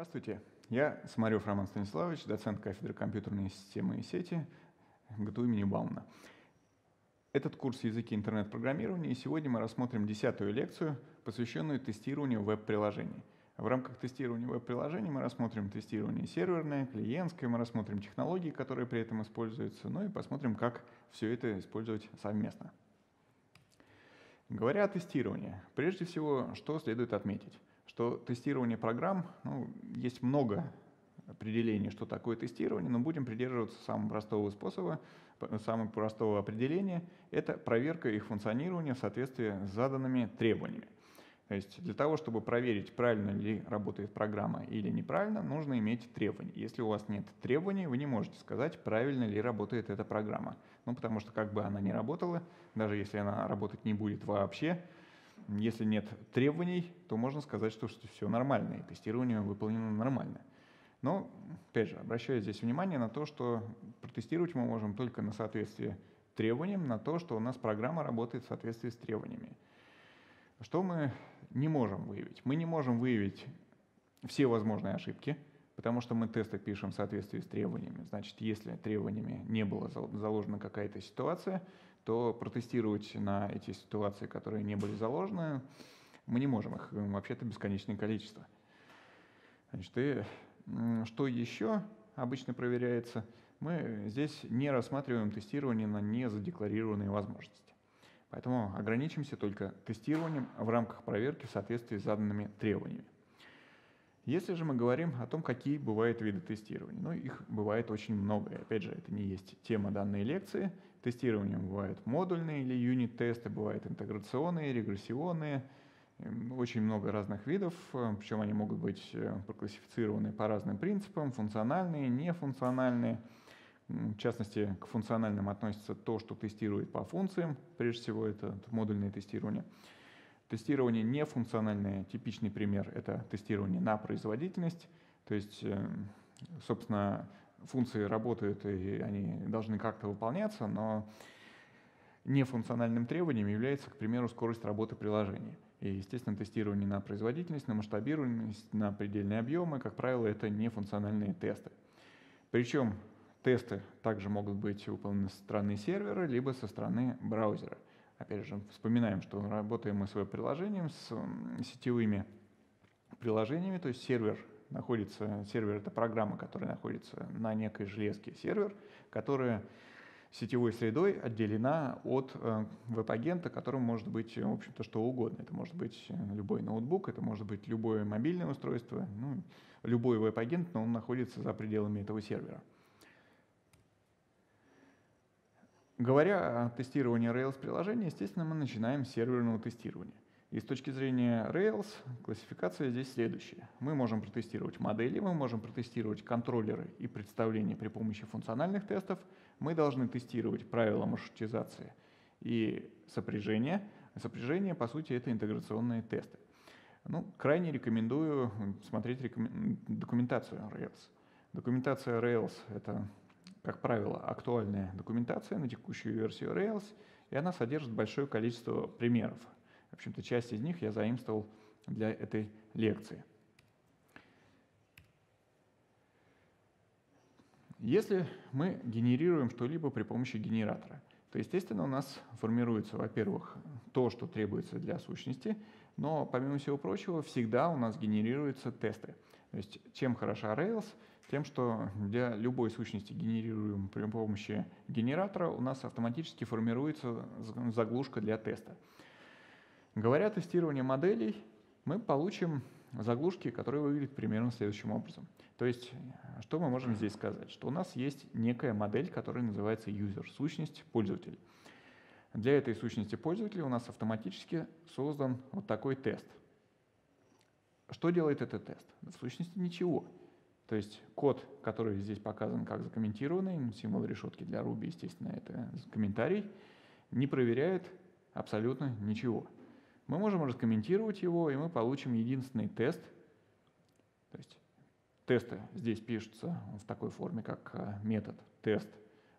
Здравствуйте, я Самарев Роман Станиславович, доцент кафедры компьютерной системы и сети МГТУ имени Баумана. Этот курс «Языки интернет-программирования», и сегодня мы рассмотрим 10-ю лекцию, посвященную тестированию веб-приложений. В рамках тестирования веб-приложений мы рассмотрим тестирование серверное, клиентское, мы рассмотрим технологии, которые при этом используются, ну и посмотрим, как все это использовать совместно. Говоря о тестировании, прежде всего, что следует отметить? Что тестирование программ, есть много определений, что такое тестирование, но будем придерживаться самого простого способа, самого простого определения. Это проверка их функционирования в соответствии с заданными требованиями. То есть для того, чтобы проверить, правильно ли работает программа или неправильно, нужно иметь требования. Если у вас нет требований, вы не можете сказать, правильно ли работает эта программа. Ну, потому что как бы она ни работала, даже если она работать не будет вообще, если нет требований, то можно сказать, что все нормально, и тестирование выполнено нормально. Но, опять же, обращаю здесь внимание на то, что протестировать мы можем только на соответствие требованиям, на то, что у нас программа работает в соответствии с требованиями. Что мы не можем выявить? Мы не можем выявить все возможные ошибки, потому что мы тесты пишем в соответствии с требованиями. Значит, если требованиями не была заложена какая-то ситуация, то протестировать на эти ситуации, которые не были заложены, мы не можем, их вообще-то бесконечное количество. Значит, и что еще обычно проверяется? Мы здесь не рассматриваем тестирование на незадекларированные возможности. Поэтому ограничимся только тестированием в рамках проверки в соответствии с заданными требованиями. Если же мы говорим о том, какие бывают виды тестирования, их бывает очень много. И опять же, это не есть тема данной лекции. Тестирование бывают модульные или юнит-тесты, бывают интеграционные, регрессионные. Очень много разных видов, причем они могут быть проклассифицированы по разным принципам, функциональные, нефункциональные. В частности, к функциональным относится то, что тестирует по функциям, прежде всего это модульное тестирование. Тестирование нефункциональное, типичный пример, это тестирование на производительность. То есть, собственно, функции работают и они должны как-то выполняться, но нефункциональным требованием является, к примеру, скорость работы приложения. И, естественно, тестирование на производительность, на масштабируемость, на предельные объемы, как правило, это нефункциональные тесты. Причем тесты также могут быть выполнены со стороны сервера, либо со стороны браузера. Опять же, вспоминаем, что работаем мы с веб-приложением, с сетевыми приложениями, то есть сервер — это программа, которая находится на некой железке, сервер, которая сетевой средой отделена от веб-агента, которым может быть, в общем-то, что угодно. Это может быть любой ноутбук, это может быть любое мобильное устройство, любой веб-агент, но он находится за пределами этого сервера. Говоря о тестировании Rails-приложения, естественно, мы начинаем с серверного тестирования. И с точки зрения Rails классификация здесь следующая. Мы можем протестировать модели, мы можем протестировать контроллеры и представления при помощи функциональных тестов. Мы должны тестировать правила маршрутизации и сопряжения. Сопряжение, по сути, это интеграционные тесты. Крайне рекомендую смотреть документацию Rails. Документация Rails — это, как правило, актуальная документация на текущую версию Rails, и она содержит большое количество примеров. В общем-то, часть из них я заимствовал для этой лекции. Если мы генерируем что-либо при помощи генератора, то, естественно, у нас формируется, во-первых, то, что требуется для сущности, но, помимо всего прочего, всегда у нас генерируются тесты. То есть, чем хороша Rails? Тем, что для любой сущности, генерируемой при помощи генератора, у нас автоматически формируется заглушка для теста. Говоря о тестировании моделей, мы получим заглушки, которые выглядят примерно следующим образом. То есть, что мы можем здесь сказать? Что у нас есть некая модель, которая называется user, сущность пользователь. Для этой сущности пользователя у нас автоматически создан вот такой тест. Что делает этот тест? В сущности ничего. То есть код, который здесь показан как закомментированный, символ решетки для Ruby, естественно, это комментарий, не проверяет абсолютно ничего. Мы можем раскомментировать его, и мы получим единственный тест. То есть тесты здесь пишутся в такой форме, как метод тест,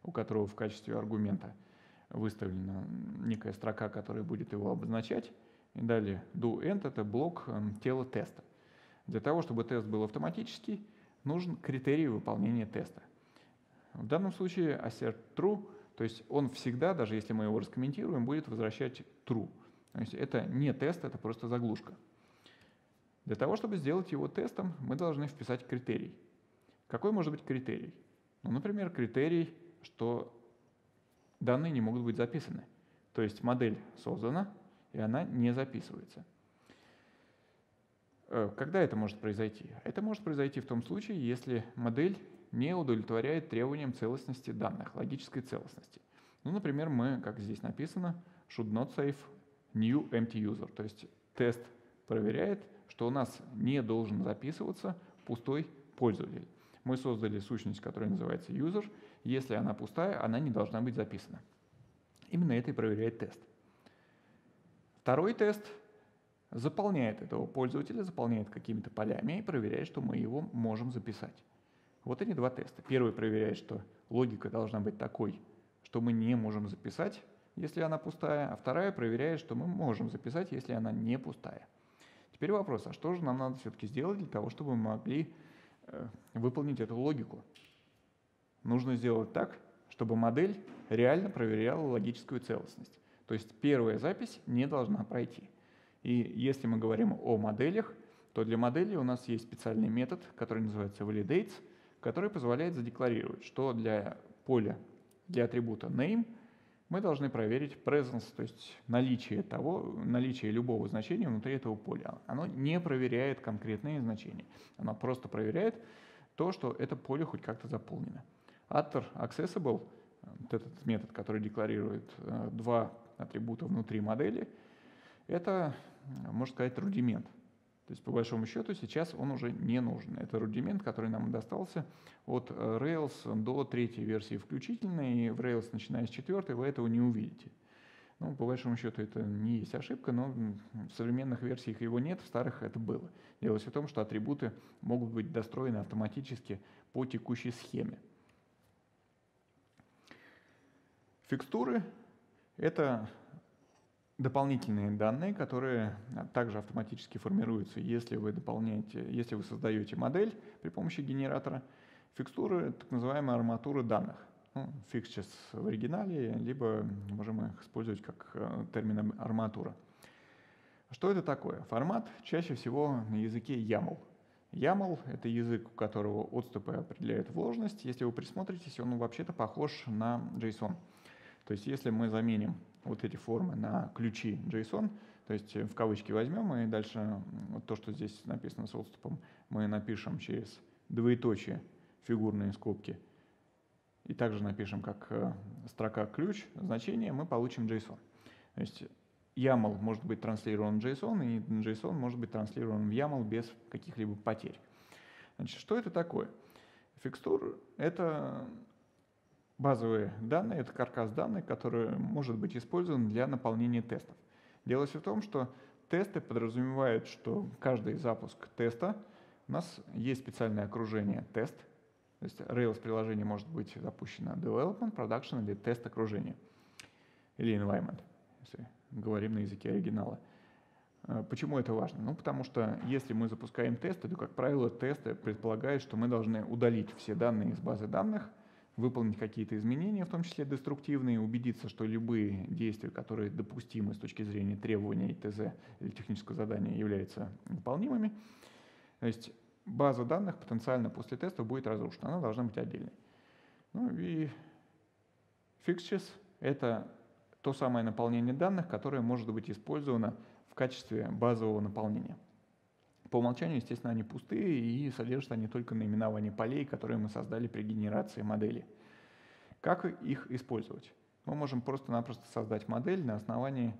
у которого в качестве аргумента выставлена некая строка, которая будет его обозначать. И далее doEnd — это блок тела теста. Для того, чтобы тест был автоматический, нужен критерий выполнения теста. В данном случае assert true, то есть он всегда, даже если мы его раскомментируем, будет возвращать true. То есть это не тест, это просто заглушка. Для того, чтобы сделать его тестом, мы должны вписать критерий. Какой может быть критерий? Ну, например, критерий, что данные не могут быть записаны. То есть модель создана, и она не записывается. Когда это может произойти? Это может произойти в том случае, если модель не удовлетворяет требованиям целостности данных, логической целостности. Ну, например, мы, как здесь написано, should not save new empty user. То есть тест проверяет, что у нас не должен записываться пустой пользователь. Мы создали сущность, которая называется user. Если она пустая, она не должна быть записана. Именно это и проверяет тест. Второй тест заполняет этого пользователя, заполняет какими-то полями и проверяет, что мы его можем записать. Вот они два теста. Первый проверяет, что логика должна быть такой, что мы не можем записать, если она пустая, а вторая проверяет, что мы можем записать, если она не пустая. Теперь вопрос, а что же нам надо все-таки сделать для того, чтобы мы могли выполнить эту логику? Нужно сделать так, чтобы модель реально проверяла логическую целостность. То есть первая запись не должна пройти. И если мы говорим о моделях, то для модели у нас есть специальный метод, который называется validates, который позволяет задекларировать, что для поля, для атрибута name мы должны проверить presence, то есть наличие любого значения внутри этого поля. Оно не проверяет конкретные значения, оно просто проверяет то, что это поле хоть как-то заполнено. Author accessible, вот этот метод, который декларирует два атрибута внутри модели, это, можно сказать, рудимент. То есть, по большому счету, сейчас он уже не нужен. Это рудимент, который нам достался от Rails до 3-й версии включительно, и в Rails, начиная с 4-й, вы этого не увидите. Ну, по большому счету, это не есть ошибка, но в современных версиях его нет, в старых это было. Дело в том, что атрибуты могут быть достроены автоматически по текущей схеме. Фикстуры — это дополнительные данные, которые также автоматически формируются, если вы дополняете, если вы создаете модель при помощи генератора. Фикстуры — так называемая арматура данных. Ну, fixtures в оригинале, либо можем их использовать как термин арматура. Что это такое? Формат чаще всего на языке YAML. YAML — это язык, у которого отступы определяют вложенность. Если вы присмотритесь, он вообще-то похож на JSON. То есть если мы заменим вот эти формы на ключи JSON, то есть в кавычки возьмем, и дальше вот то, что здесь написано с отступом, мы напишем через двоеточие фигурные скобки, и также напишем как строка ключ, значение, мы получим JSON. То есть YAML может быть транслирован в JSON, и JSON может быть транслирован в YAML без каких-либо потерь. Значит, что это такое? Фикстур — это базовые данные, это каркас данных, который может быть использован для наполнения тестов. Дело в том, что тесты подразумевают, что каждый запуск теста у нас есть специальное окружение тест. То есть Rails-приложение может быть запущено development, production или тест-окружение, или environment, если говорим на языке оригинала. Почему это важно? Ну, потому что если мы запускаем тесты, то, как правило, тесты предполагают, что мы должны удалить все данные из базы данных, выполнить какие-то изменения, в том числе деструктивные, убедиться, что любые действия, которые допустимы с точки зрения требований ТЗ или технического задания, являются выполнимыми. То есть база данных потенциально после теста будет разрушена, она должна быть отдельной. Ну и fixtures — это то самое наполнение данных, которое может быть использовано в качестве базового наполнения. По умолчанию, естественно, они пустые, и содержат они только наименование полей, которые мы создали при генерации модели. Как их использовать? Мы можем просто-напросто создать модель на основании,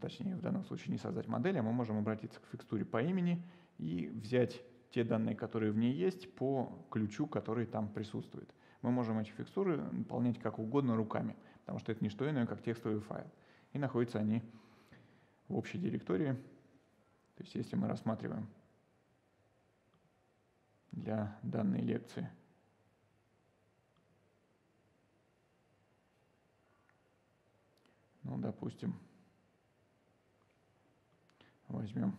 точнее, в данном случае не создать модель, а мы можем обратиться к фикстуре по имени и взять те данные, которые в ней есть, по ключу, который там присутствует. Мы можем эти фикстуры наполнять как угодно руками, потому что это не что иное, как текстовый файл. И находятся они в общей директории. То есть если мы рассматриваем для данной лекции допустим, возьмем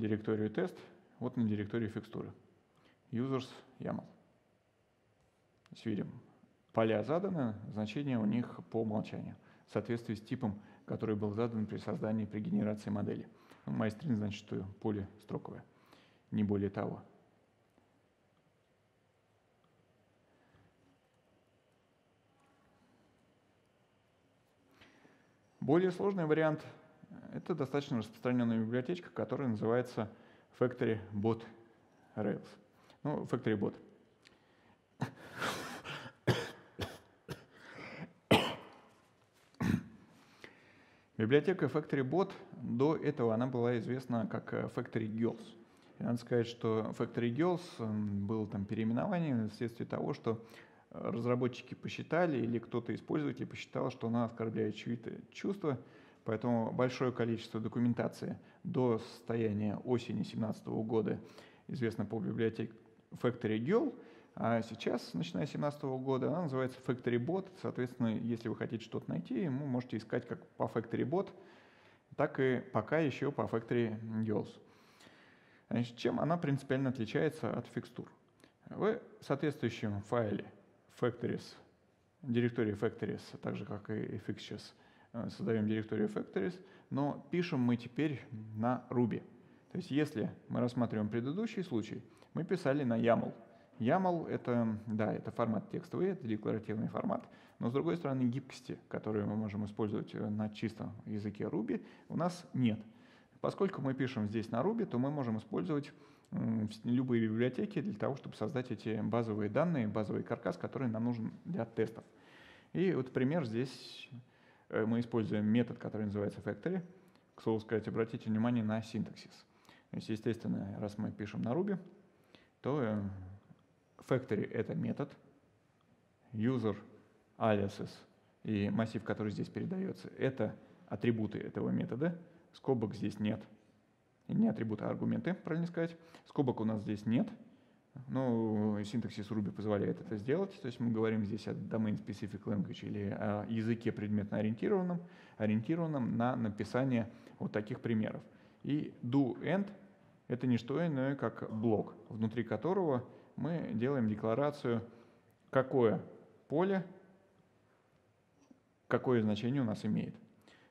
директорию тест, вот на директорию фикстуры. Users YAML. Здесь видим, поля заданы, значения у них по умолчанию, в соответствии с типом, который был задан при создании, при генерации модели. MyString значит, что поле строковое, не более того. Более сложный вариант — это достаточно распространенная библиотечка, которая называется Factory Bot Rails. Ну, Factory Bot. Библиотека Factory Bot, до этого она была известна как Factory Girls. И надо сказать, что Factory Girls было там переименование вследствие того, что разработчики посчитали или кто-то из пользователей посчитал, что она оскорбляет чьи-то чувства, поэтому большое количество документации до состояния осени 2017 года известно по библиотеке Factory Girl, а сейчас, начиная с 2017 года, она называется Factory Bot. Соответственно, если вы хотите что-то найти, вы можете искать как по Factory Bot, так и пока еще по Factory Girls. Значит, чем она принципиально отличается от фикстур? В соответствующем файле Factories, директории Factories, так же как и Fixtures, создаем директорию Factories, но пишем мы теперь на Ruby. То есть если мы рассматриваем предыдущий случай, мы писали на YAML. YAML — это, да, это формат текстовый, это декларативный формат, но, с другой стороны, гибкости, которые мы можем использовать на чистом языке Ruby, у нас нет. Поскольку мы пишем здесь на Ruby, то мы можем использовать любые библиотеки для того, чтобы создать эти базовые данные, базовый каркас, который нам нужен для тестов. И вот пример здесь мы используем метод, который называется Factory. К слову сказать, обратите внимание на синтаксис. То есть, естественно, раз мы пишем на Ruby, то Factory — это метод, user, aliases и массив, который здесь передается, это атрибуты этого метода, скобок здесь нет. Не атрибуты, а аргументы, правильно сказать. Скобок у нас здесь нет, но синтаксис Ruby позволяет это сделать. То есть мы говорим здесь о domain-specific language или о языке предметно ориентированном, на написание вот таких примеров. И do-end — это не что иное, как блок, внутри которого мы делаем декларацию, какое поле, какое значение у нас имеет.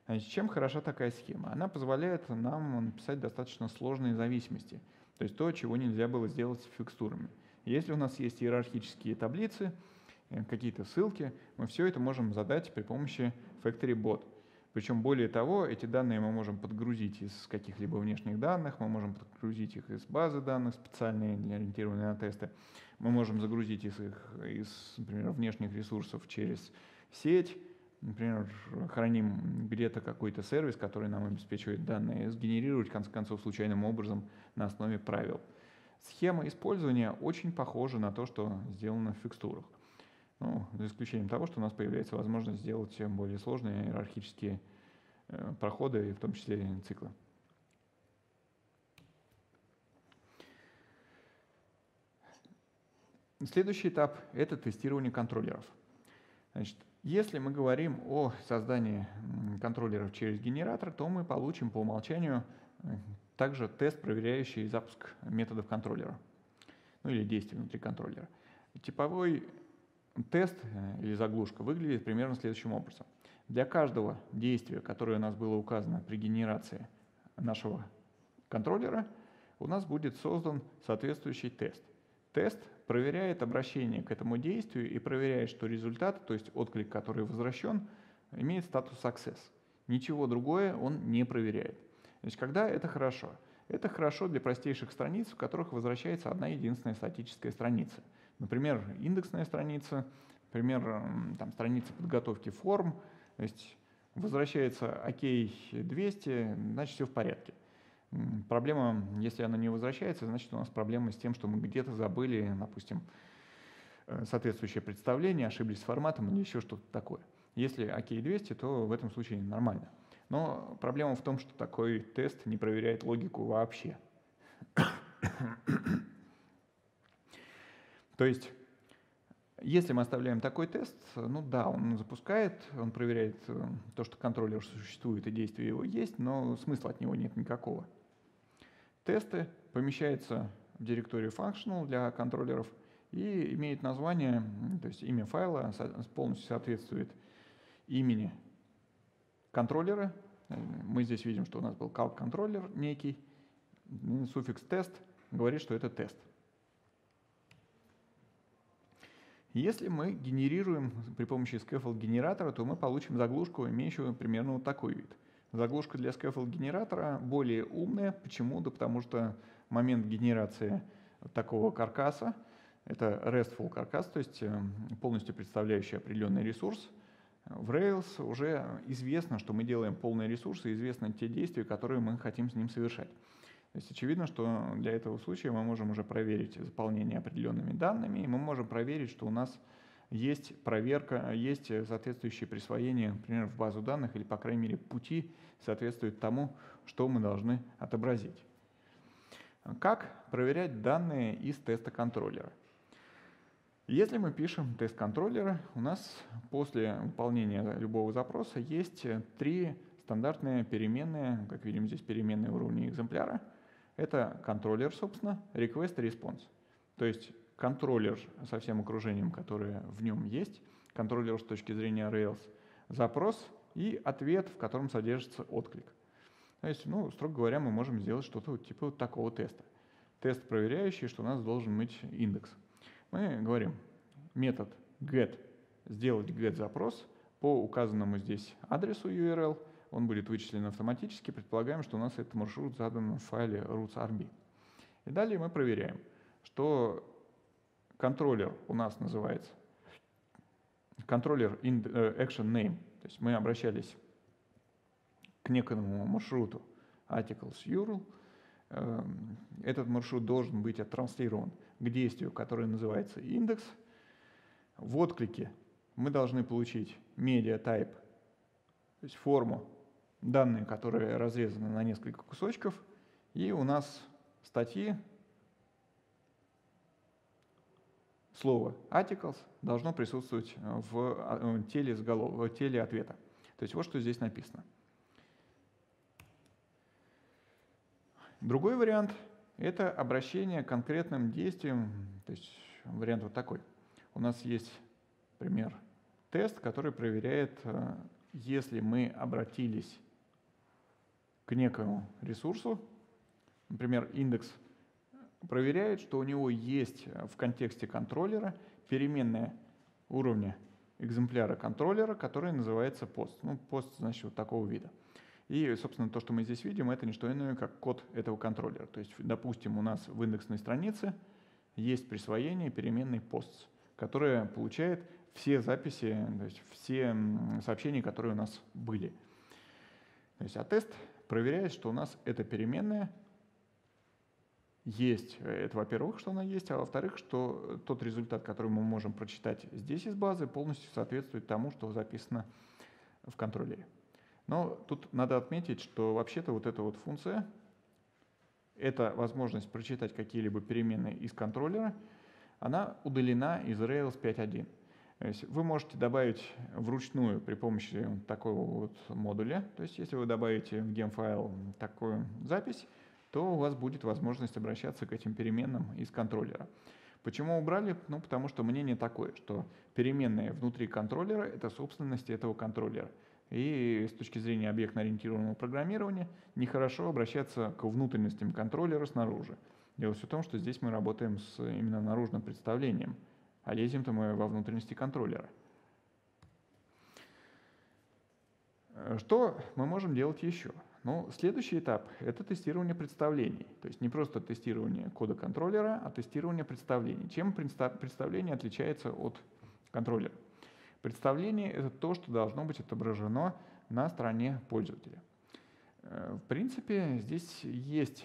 Значит, чем хороша такая схема? Она позволяет нам написать достаточно сложные зависимости, то есть то, чего нельзя было сделать с фикстурами. Если у нас есть иерархические таблицы, какие-то ссылки, мы все это можем задать при помощи Factory Bot. Причем, более того, эти данные мы можем подгрузить из каких-либо внешних данных, мы можем подгрузить их из базы данных, специальные, ориентированные на тесты. Мы можем загрузить из, например, внешних ресурсов через сеть. Например, храним где-то какой-то сервис, который нам обеспечивает данные, сгенерировать, в конце концов, случайным образом на основе правил. Схема использования очень похожа на то, что сделано в фикстурах. Ну, за исключением того, что у нас появляется возможность сделать более сложные иерархические проходы, в том числе циклы. Следующий этап — это тестирование контроллеров. Значит, если мы говорим о создании контроллеров через генератор, то мы получим по умолчанию также тест, проверяющий запуск методов контроллера, ну или действий внутри контроллера. Типовой тест или заглушка выглядит примерно следующим образом. Для каждого действия, которое у нас было указано при генерации нашего контроллера, у нас будет создан соответствующий тест. Тест проверяет обращение к этому действию и проверяет, что результат, то есть отклик, который возвращен, имеет статус success. Ничего другое он не проверяет. Значит, когда это хорошо? Это хорошо для простейших страниц, в которых возвращается одна единственная статическая страница. Например, индексная страница, например, там, страница подготовки форм. То есть возвращается OK 200, значит, все в порядке. Проблема, если она не возвращается, значит, у нас проблема с тем, что мы где-то забыли, допустим, соответствующее представление, ошиблись с форматом или еще что-то такое. Если OK 200, то в этом случае нормально. Но проблема в том, что такой тест не проверяет логику вообще. То есть, если мы оставляем такой тест, ну да, он запускает, он проверяет то, что контроллер существует и действие его есть, но смысла от него нет никакого. тесты, помещается в директорию functional для контроллеров и имеет название, то есть имя файла полностью соответствует имени контроллера. Мы здесь видим, что у нас был calc-контроллер некий, суффикс тест говорит, что это тест. Если мы генерируем при помощи scaffold-генератора, то мы получим заглушку, имеющую примерно вот такой вид. Заглушка для scaffold-генератора более умная. Почему? Да потому что момент генерации такого каркаса — это RESTful каркас, то есть полностью представляющий определенный ресурс. В Rails уже известно, что мы делаем полный ресурс, и известны те действия, которые мы хотим с ним совершать. То есть очевидно, что для этого случая мы можем уже проверить заполнение определенными данными, и мы можем проверить, что у нас есть проверка, есть соответствующее присвоение, например, в базу данных, или, по крайней мере, пути соответствуют тому, что мы должны отобразить. Как проверять данные из теста контроллера? Если мы пишем тест контроллера, у нас после выполнения любого запроса есть три стандартные переменные, как видим здесь переменные уровня экземпляра. Это контроллер, собственно, request и response. То есть контроллер со всем окружением, которое в нем есть, контроллер с точки зрения Rails, запрос и ответ, в котором содержится отклик. То есть, ну, строго говоря, мы можем сделать что-то типа вот такого теста. Тест, проверяющий, что у нас должен быть индекс. Мы говорим метод get, сделать get-запрос по указанному здесь адресу URL, он будет вычислен автоматически, предполагаем, что у нас этот маршрут задан в файле roots.rb. И далее мы проверяем, что контроллер у нас называется контроллер action name, то есть мы обращались к некому маршруту articles URL. Этот маршрут должен быть оттранслирован к действию, которое называется индекс. В отклике мы должны получить media type, то есть форму, данные, которые разрезаны на несколько кусочков, и у нас статьи, слово articles должно присутствовать в теле, теле ответа. То есть вот что здесь написано. Другой вариант — это обращение к конкретным действиям, то есть вариант вот такой. У нас есть пример тест, который проверяет, если мы обратились к некому ресурсу, например, индекс, проверяет, что у него есть в контексте контроллера переменная уровня экземпляра контроллера, которая называется пост. Ну, пост, значит, вот такого вида. И, собственно, то, что мы здесь видим, это не что иное, как код этого контроллера. То есть, допустим, у нас в индексной странице есть присвоение переменной posts, которая получает все записи, то есть все сообщения, которые у нас были. То есть, а тест проверяет, что у нас эта переменная есть. Это, во-первых, что она есть, а во-вторых, что тот результат, который мы можем прочитать здесь из базы, полностью соответствует тому, что записано в контроллере. Но тут надо отметить, что вообще-то вот эта вот функция — это возможность прочитать какие-либо переменные из контроллера, она удалена из Rails 5.1. То есть вы можете добавить вручную при помощи такого вот модуля. То есть если вы добавите в гемфайл такую запись, то у вас будет возможность обращаться к этим переменным из контроллера. Почему убрали? Ну, потому что мнение такое, что переменные внутри контроллера — это собственность этого контроллера. И с точки зрения объектно-ориентированного программирования нехорошо обращаться к внутренностям контроллера снаружи. Дело все в том, что здесь мы работаем с именно наружным представлением, а лезем-то мы во внутренности контроллера. Что мы можем делать еще? Ну, следующий этап — это тестирование представлений. То есть не просто тестирование кода контроллера, а тестирование представлений. Чем представление отличается от контроллера? Представление — это то, что должно быть отображено на стороне пользователя. В принципе, здесь есть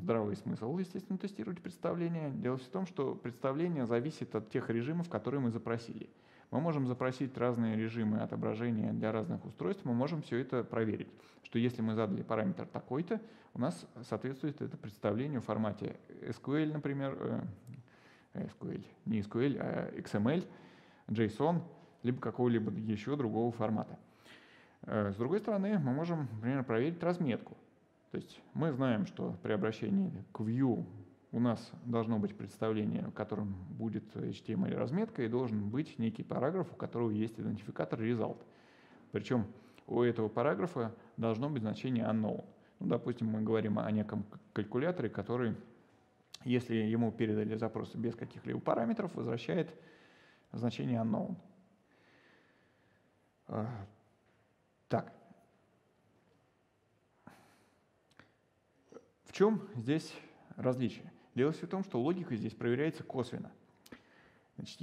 здравый смысл, естественно, тестировать представление. Дело в том, что представление зависит от тех режимов, которые мы запросили. Мы можем запросить разные режимы отображения для разных устройств, мы можем все это проверить, что если мы задали параметр такой-то, у нас соответствует это представлению в формате SQL, например, XML, JSON, либо какого-либо еще другого формата. С другой стороны, мы можем, например, проверить разметку. То есть мы знаем, что при обращении к view у нас должно быть представление, в котором будет HTML-разметка, и должен быть некий параграф, у которого есть идентификатор result. Причем у этого параграфа должно быть значение unknown. Ну, допустим, мы говорим о неком калькуляторе, который, если ему передали запросы без каких-либо параметров, возвращает значение unknown. Так. В чем здесь различие? Дело все в том, что логика здесь проверяется косвенно. Значит,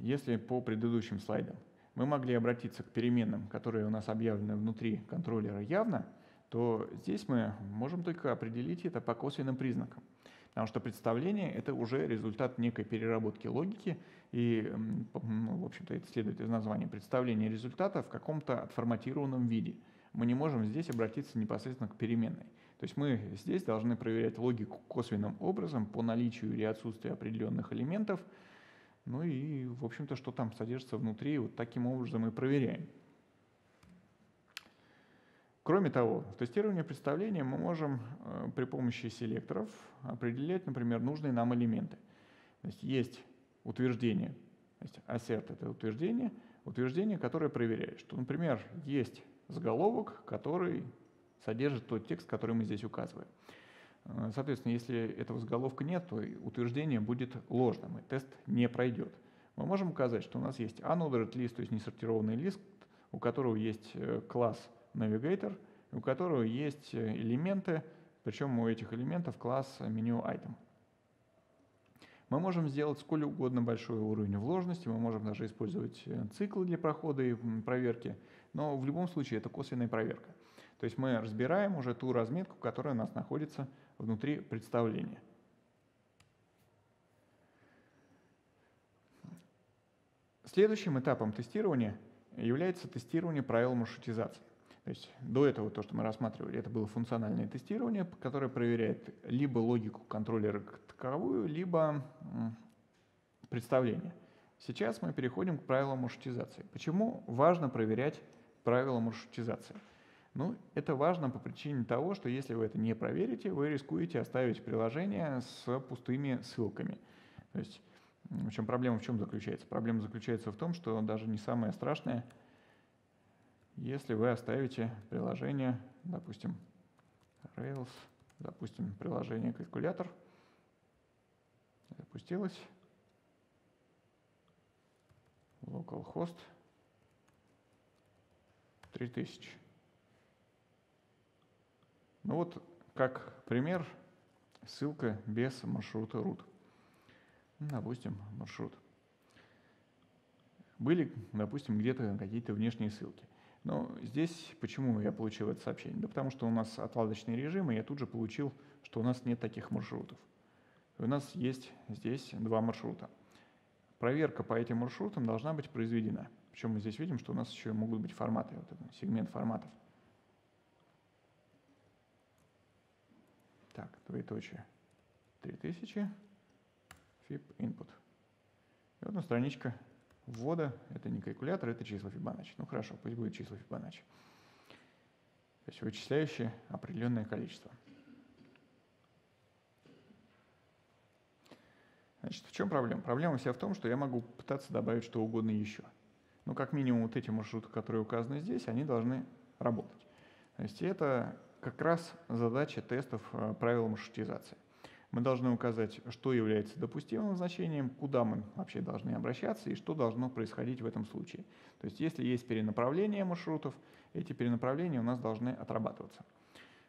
если по предыдущим слайдам мы могли обратиться к переменным, которые у нас объявлены внутри контроллера явно, то здесь мы можем только определить это по косвенным признакам. Потому что представление — это уже результат некой переработки логики, и, ну, в общем-то, это следует из названия. Представление результата в каком-то отформатированном виде. Мы не можем здесь обратиться непосредственно к переменной. То есть мы здесь должны проверять логику косвенным образом по наличию или отсутствию определенных элементов. Ну и, в общем-то, что там содержится внутри, вот таким образом и проверяем. Кроме того, в тестировании представления мы можем при помощи селекторов определять, например, нужные нам элементы. То есть утверждение, то есть assert — это утверждение, которое проверяет, что, например, есть заголовок, который содержит тот текст, который мы здесь указываем. Соответственно, если этого заголовка нет, то утверждение будет ложным, и тест не пройдет. Мы можем указать, что у нас есть unordered list, то есть несортированный лист, у которого есть класс Navigator, у которого есть элементы, причем у этих элементов класс menu item. Мы можем сделать сколь угодно большой уровень вложенности, мы можем даже использовать циклы для прохода и проверки, но в любом случае это косвенная проверка. То есть мы разбираем уже ту разметку, которая у нас находится внутри представления. Следующим этапом тестирования является тестирование правил маршрутизации. То есть до этого то, что мы рассматривали, это было функциональное тестирование, которое проверяет либо логику контроллера как таковую, либо представление. Сейчас мы переходим к правилам маршрутизации. Почему важно проверять правила маршрутизации? Ну, это важно по причине того, что если вы это не проверите, вы рискуете оставить приложение с пустыми ссылками. То есть, проблема в чем заключается? Проблема заключается в том, что даже не самое страшное, если вы оставите приложение, допустим, Rails, допустим, приложение калькулятор, запустилось, localhost 3000. Ну вот, как пример, ссылка без маршрута root. Допустим, маршрут. Были, допустим, где-то какие-то внешние ссылки. Но здесь почему я получил это сообщение? Да потому что у нас отладочный режим, и я тут же получил, что у нас нет таких маршрутов. У нас есть здесь два маршрута. Проверка по этим маршрутам должна быть произведена. Причем мы здесь видим, что у нас еще могут быть форматы, вот этот сегмент форматов. Так, двоеточие 3000, fib input. И вот у нас страничка ввода, это не калькулятор, это числа Фибоначчи. Ну хорошо, пусть будет числа Фибоначчи. То есть вычисляющее определенное количество. Значит, в чем проблема? Проблема вся в том, что я могу пытаться добавить что угодно еще. Но как минимум вот эти маршруты, которые указаны здесь, они должны работать. То есть это как раз задача тестов правил маршрутизации. Мы должны указать, что является допустимым значением, куда мы вообще должны обращаться и что должно происходить в этом случае. То есть если есть перенаправление маршрутов, эти перенаправления у нас должны отрабатываться.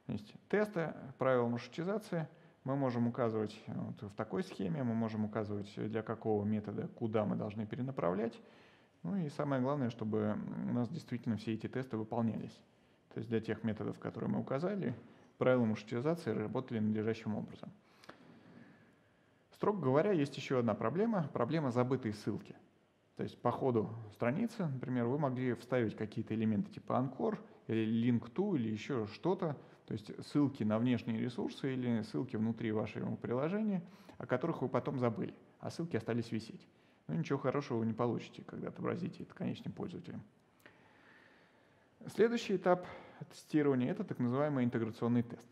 То есть тесты правил маршрутизации мы можем указывать вот в такой схеме, мы можем указывать для какого метода, куда мы должны перенаправлять. Ну и самое главное, чтобы у нас действительно все эти тесты выполнялись. То есть для тех методов, которые мы указали, правила маршрутизации работали надлежащим образом. Строго говоря, есть еще одна проблема — проблема забытой ссылки. То есть по ходу страницы, например, вы могли вставить какие-то элементы типа анкор, или link to, или еще что-то, то есть ссылки на внешние ресурсы или ссылки внутри вашего приложения, о которых вы потом забыли, а ссылки остались висеть. Ну ничего хорошего вы не получите, когда отобразите это конечным пользователям. Следующий этап тестирования — это так называемый интеграционный тест.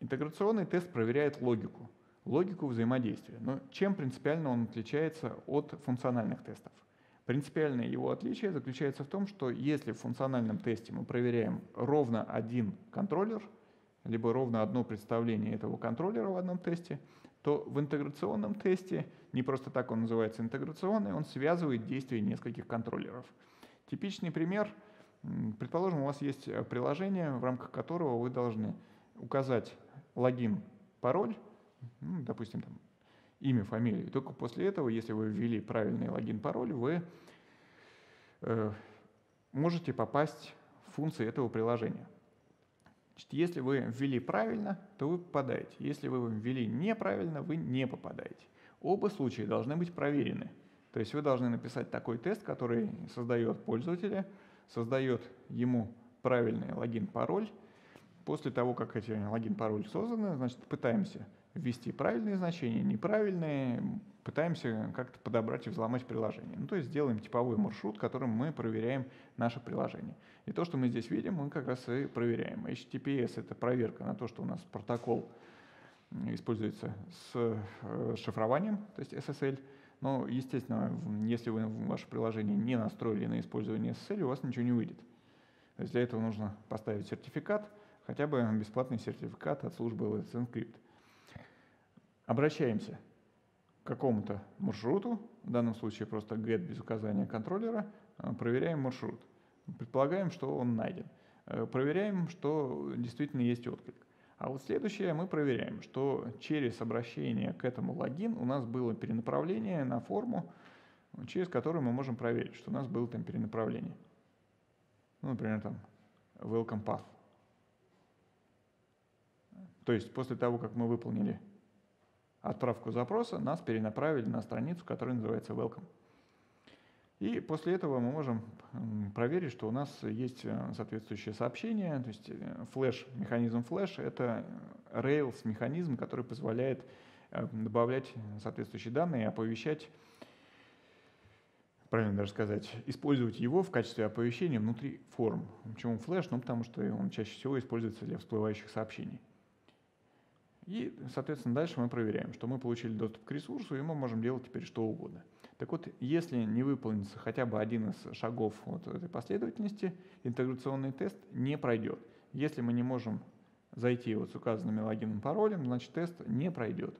Интеграционный тест проверяет логику, взаимодействия. Но чем принципиально он отличается от функциональных тестов? Принципиальное его отличие заключается в том, что если в функциональном тесте мы проверяем ровно один контроллер, либо ровно одно представление этого контроллера в одном тесте, то в интеграционном тесте, не просто так он называется интеграционный, он связывает действия нескольких контроллеров. Типичный пример. Предположим, у вас есть приложение, в рамках которого вы должны указать логин, пароль, допустим, там, имя, фамилию. Только после этого, если вы ввели правильный логин, пароль, вы можете попасть в функции этого приложения. Значит, если вы ввели правильно, то вы попадаете. Если вы ввели неправильно, вы не попадаете. Оба случая должны быть проверены. То есть вы должны написать такой тест, который создает пользователя, создает ему правильный логин-пароль. После того, как эти логин-пароль созданы, значит, пытаемся ввести правильные значения, неправильные, пытаемся как-то подобрать и взломать приложение. Ну, то есть делаем типовой маршрут, которым мы проверяем наше приложение. И то, что мы здесь видим, мы как раз и проверяем. HTTPS — это проверка на то, что у нас протокол используется с шифрованием, то есть SSL. Но, естественно, если вы ваше приложение не настроили на использование SSL, у вас ничего не выйдет. То есть для этого нужно поставить сертификат, хотя бы бесплатный сертификат от службы Let's Encrypt. Обращаемся к какому-то маршруту, в данном случае просто get без указания контроллера, проверяем маршрут, предполагаем, что он найден, проверяем, что действительно есть отклик. А вот следующее мы проверяем, что через обращение к этому логин у нас было перенаправление на форму, через которую мы можем проверить, что у нас было там перенаправление. Ну, например, там welcome path. То есть после того, как мы выполнили отправку запроса, нас перенаправили на страницу, которая называется welcome. И после этого мы можем проверить, что у нас есть соответствующее сообщение. То есть флэш, механизм флэш — это Rails механизм, который позволяет добавлять соответствующие данные и оповещать, правильно даже сказать, использовать его в качестве оповещения внутри форм. Почему флэш? Ну, потому что он чаще всего используется для всплывающих сообщений. И, соответственно, дальше мы проверяем, что мы получили доступ к ресурсу, и мы можем делать теперь что угодно. Так вот, если не выполнится хотя бы один из шагов вот этой последовательности, интеграционный тест не пройдет. Если мы не можем зайти вот с указанными логином и паролем, значит, тест не пройдет.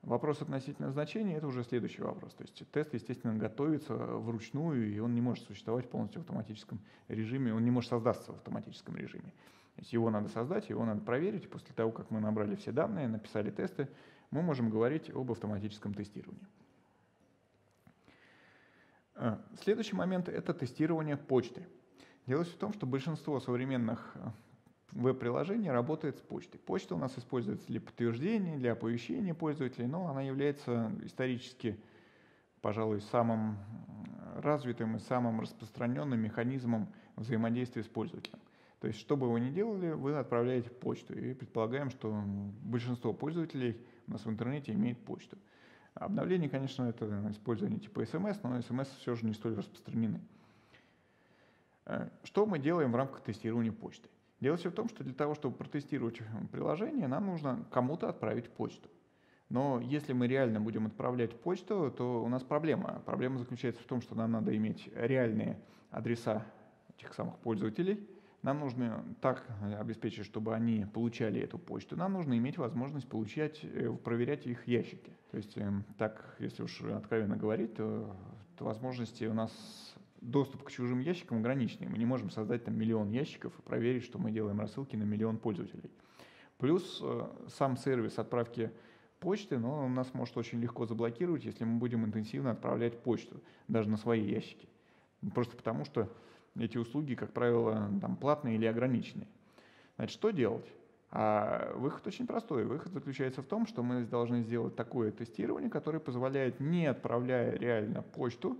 Вопрос относительно значения — это уже следующий вопрос. То есть тест, естественно, готовится вручную, и он не может существовать полностью в автоматическом режиме, он не может создаться в автоматическом режиме. То есть его надо создать, его надо проверить. После того, как мы набрали все данные, написали тесты, мы можем говорить об автоматическом тестировании. Следующий момент — это тестирование почты. Дело в том, что большинство современных веб-приложений работает с почтой. Почта у нас используется для подтверждения, для оповещения пользователей, но она является исторически, пожалуй, самым развитым и самым распространенным механизмом взаимодействия с пользователем. То есть, что бы вы ни делали, вы отправляете почту. И предполагаем, что большинство пользователей у нас в интернете имеет почту. Обновление, конечно, это использование типа SMS, но SMS все же не столь распространены. Что мы делаем в рамках тестирования почты? Дело все в том, что для того, чтобы протестировать приложение, нам нужно кому-то отправить почту. Но если мы реально будем отправлять почту, то у нас проблема. Проблема заключается в том, что нам надо иметь реальные адреса этих самых пользователей. Нам нужно так обеспечить, чтобы они получали эту почту. Нам нужно иметь возможность получать, проверять их ящики. То есть так, если уж откровенно говорить, то возможности у нас доступ к чужим ящикам ограниченный. Мы не можем создать там миллион ящиков и проверить, что мы делаем рассылки на миллион пользователей. Плюс сам сервис отправки почты, но он нас может очень легко заблокировать, если мы будем интенсивно отправлять почту, даже на свои ящики. Просто потому, что эти услуги, как правило, там, платные или ограниченные. Значит, что делать? А выход очень простой. Выход заключается в том, что мы должны сделать такое тестирование, которое позволяет, не отправляя реально почту,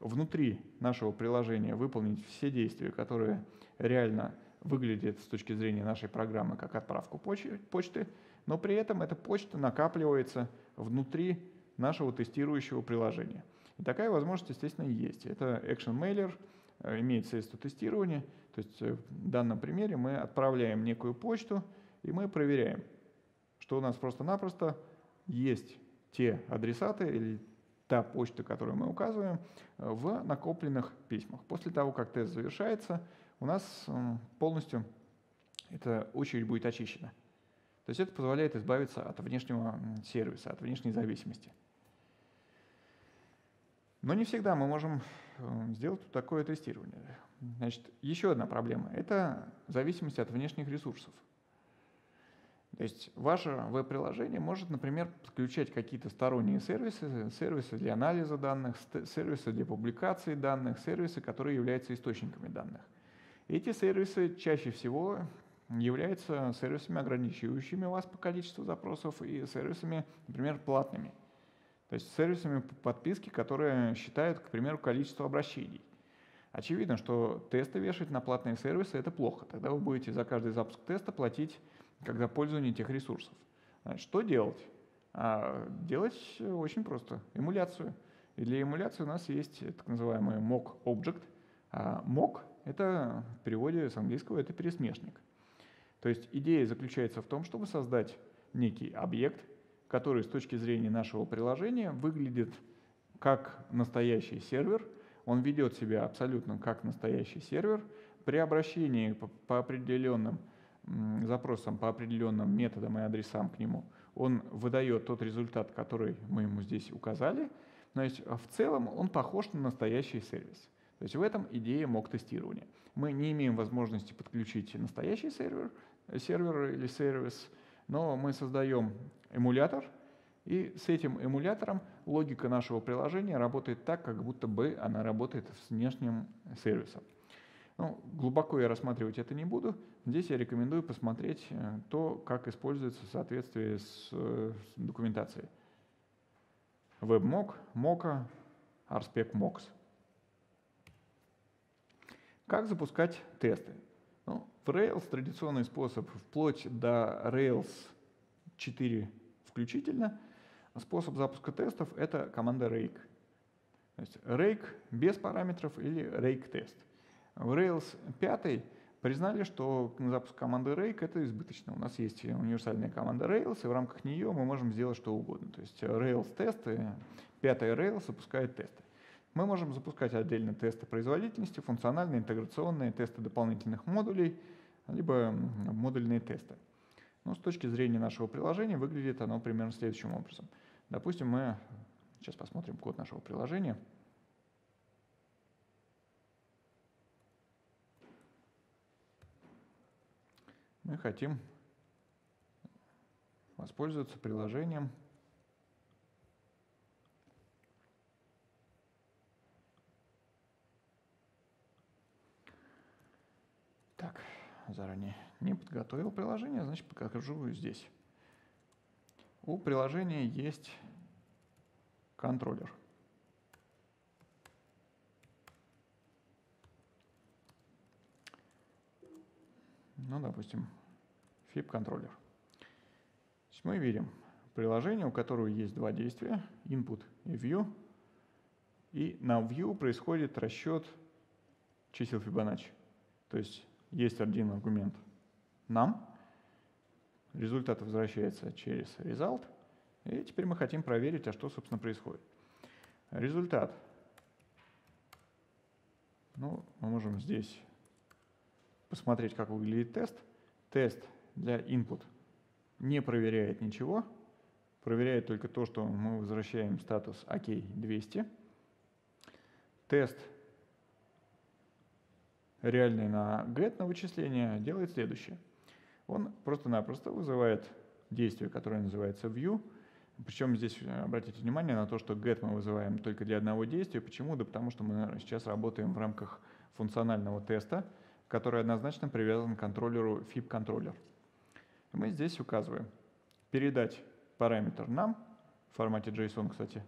внутри нашего приложения выполнить все действия, которые реально выглядят с точки зрения нашей программы как отправку почты, но при этом эта почта накапливается внутри нашего тестирующего приложения. И такая возможность, естественно, есть. Это Action Mailer, имеет средство тестирования. То есть в данном примере мы отправляем некую почту, и мы проверяем, что у нас просто-напросто есть те адресаты или та почта, которую мы указываем, в накопленных письмах. После того, как тест завершается, у нас полностью эта очередь будет очищена. То есть это позволяет избавиться от внешнего сервиса, от внешней зависимости. Но не всегда мы можем сделать такое тестирование. Значит, еще одна проблема — это зависимость от внешних ресурсов. То есть ваше веб-приложение может, например, подключать какие-то сторонние сервисы, сервисы для анализа данных, сервисы для публикации данных, сервисы, которые являются источниками данных. Эти сервисы чаще всего являются сервисами, ограничивающими вас по количеству запросов, и сервисами, например, платными. То есть сервисами подписки, которые считают, к примеру, количество обращений. Очевидно, что тесты вешать на платные сервисы — это плохо. Тогда вы будете за каждый запуск теста платить как за пользование тех ресурсов. Что делать? Делать очень просто. Эмуляцию. И для эмуляции у нас есть так называемый mock object. Mock — это в переводе с английского — это пересмешник. То есть идея заключается в том, чтобы создать некий объект, который с точки зрения нашего приложения выглядит как настоящий сервер. Он ведет себя абсолютно как настоящий сервер. При обращении по определенным запросам, по определенным методам и адресам к нему, он выдает тот результат, который мы ему здесь указали. То есть в целом он похож на настоящий сервис. То есть в этом идея мок-тестирования. Мы не имеем возможности подключить настоящий сервер или сервис, но мы создаем эмулятор, и с этим эмулятором логика нашего приложения работает так, как будто бы она работает с внешним сервисом. Ну, глубоко я рассматривать это не буду. Здесь я рекомендую посмотреть то, как используется в соответствии с документацией. WebMock, Mocha, RSpecMocks. Как запускать тесты? Ну, в Rails традиционный способ, вплоть до Rails 4 включительно, способ запуска тестов — это команда rake. То есть rake без параметров или rake тест. В Rails 5 признали, что запуск команды rake — это избыточно. У нас есть универсальная команда Rails, и в рамках нее мы можем сделать что угодно. То есть Rails тесты, 5-й Rails запускает тесты. Мы можем запускать отдельно тесты производительности, функциональные, интеграционные, тесты дополнительных модулей, либо модульные тесты. Но с точки зрения нашего приложения выглядит оно примерно следующим образом. Допустим, мы сейчас посмотрим код нашего приложения. Мы хотим воспользоваться приложением . Так, заранее не подготовил приложение, значит, покажу его здесь. У приложения есть контроллер. Ну, допустим, фип-контроллер. Мы видим приложение, у которого есть два действия: input и view. И на view происходит расчет чисел Фибоначчи. То есть есть один аргумент нам, результат возвращается через result, и теперь мы хотим проверить, а что, собственно, происходит. Результат. Ну, мы можем здесь посмотреть, как выглядит тест. Тест для input не проверяет ничего, проверяет только то, что мы возвращаем статус OK 200. Тест реальный на get, на вычисление, делает следующее. Он просто-напросто вызывает действие, которое называется view. Причем здесь обратите внимание на то, что get мы вызываем только для одного действия. Почему? Да потому что мы сейчас работаем в рамках функционального теста, который однозначно привязан к контроллеру fib-контроллер. Мы здесь указываем передать параметр нам, в формате JSON, кстати,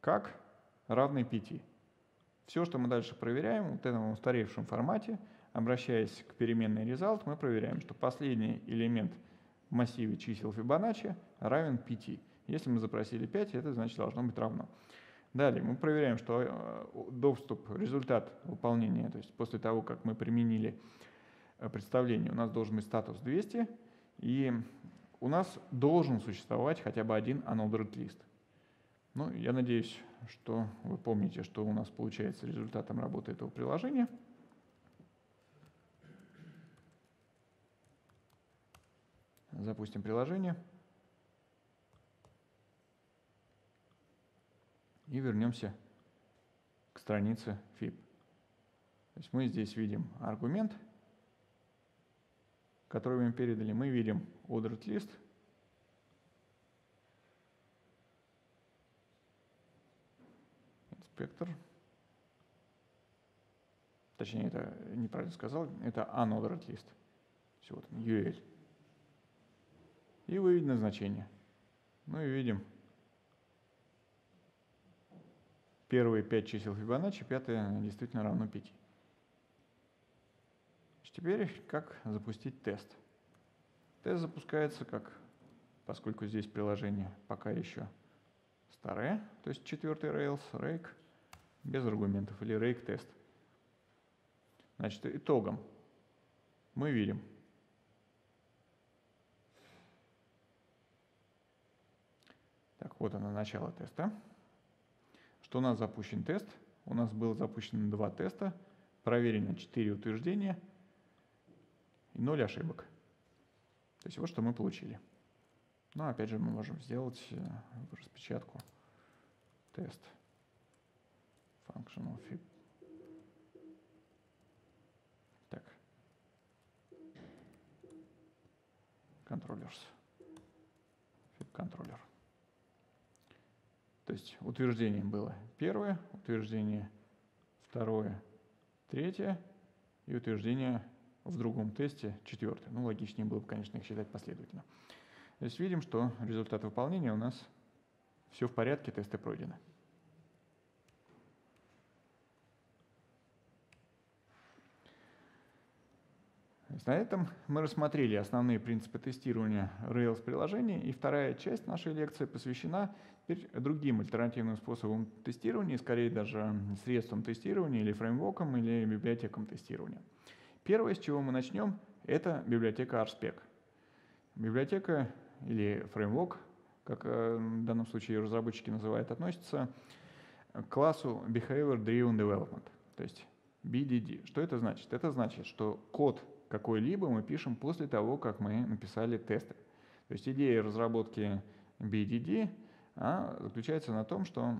как равный 5. Все, что мы дальше проверяем, вот в этом устаревшем формате, обращаясь к переменной result, мы проверяем, что последний элемент в массиве чисел Фибоначчи равен 5. Если мы запросили 5, это значит должно быть равно. Далее мы проверяем, что доступ, результат выполнения, то есть после того, как мы применили представление, у нас должен быть статус 200, и у нас должен существовать хотя бы один unordered list. Ну, я надеюсь, что вы помните, что у нас получается результатом работы этого приложения. Запустим приложение. И вернемся к странице FIB. То есть мы здесь видим аргумент, который мы передали. Мы видим ordered list. Инспектор. Точнее, это неправильно сказал. Это unordered list. Все, вот URL. И выведено значение. Ну и видим первые 5 чисел Фибоначчи, пятое действительно равно 5. Теперь как запустить тест. Тест запускается как, поскольку здесь приложение пока еще старое, то есть 4-й Rails, rake без аргументов или rake тест. Значит, итогом мы видим, так, вот оно, начало теста. Что у нас запущен тест? У нас было запущено 2 теста, проверено 4 утверждения и 0 ошибок. То есть вот что мы получили. Но опять же мы можем сделать распечатку тест functional fib. Так. Controllers. Fib controller. То есть утверждение было первое, утверждение второе, третье и утверждение в другом тесте 4. Ну, логичнее было бы, конечно, их считать последовательно. То есть видим, что результат выполнения у нас все в порядке, тесты пройдены. На этом мы рассмотрели основные принципы тестирования Rails-приложений. И вторая часть нашей лекции посвящена теперь другим альтернативным способам тестирования, скорее даже средствам тестирования или фреймворкам, или библиотекам тестирования. Первое, с чего мы начнем, это библиотека RSpec. Библиотека или фреймворк, как в данном случае разработчики называют, относится к классу Behavior Driven Development, то есть BDD. Что это значит? Это значит, что код какой-либо мы пишем после того, как мы написали тесты. То есть идея разработки BDD заключается на том, что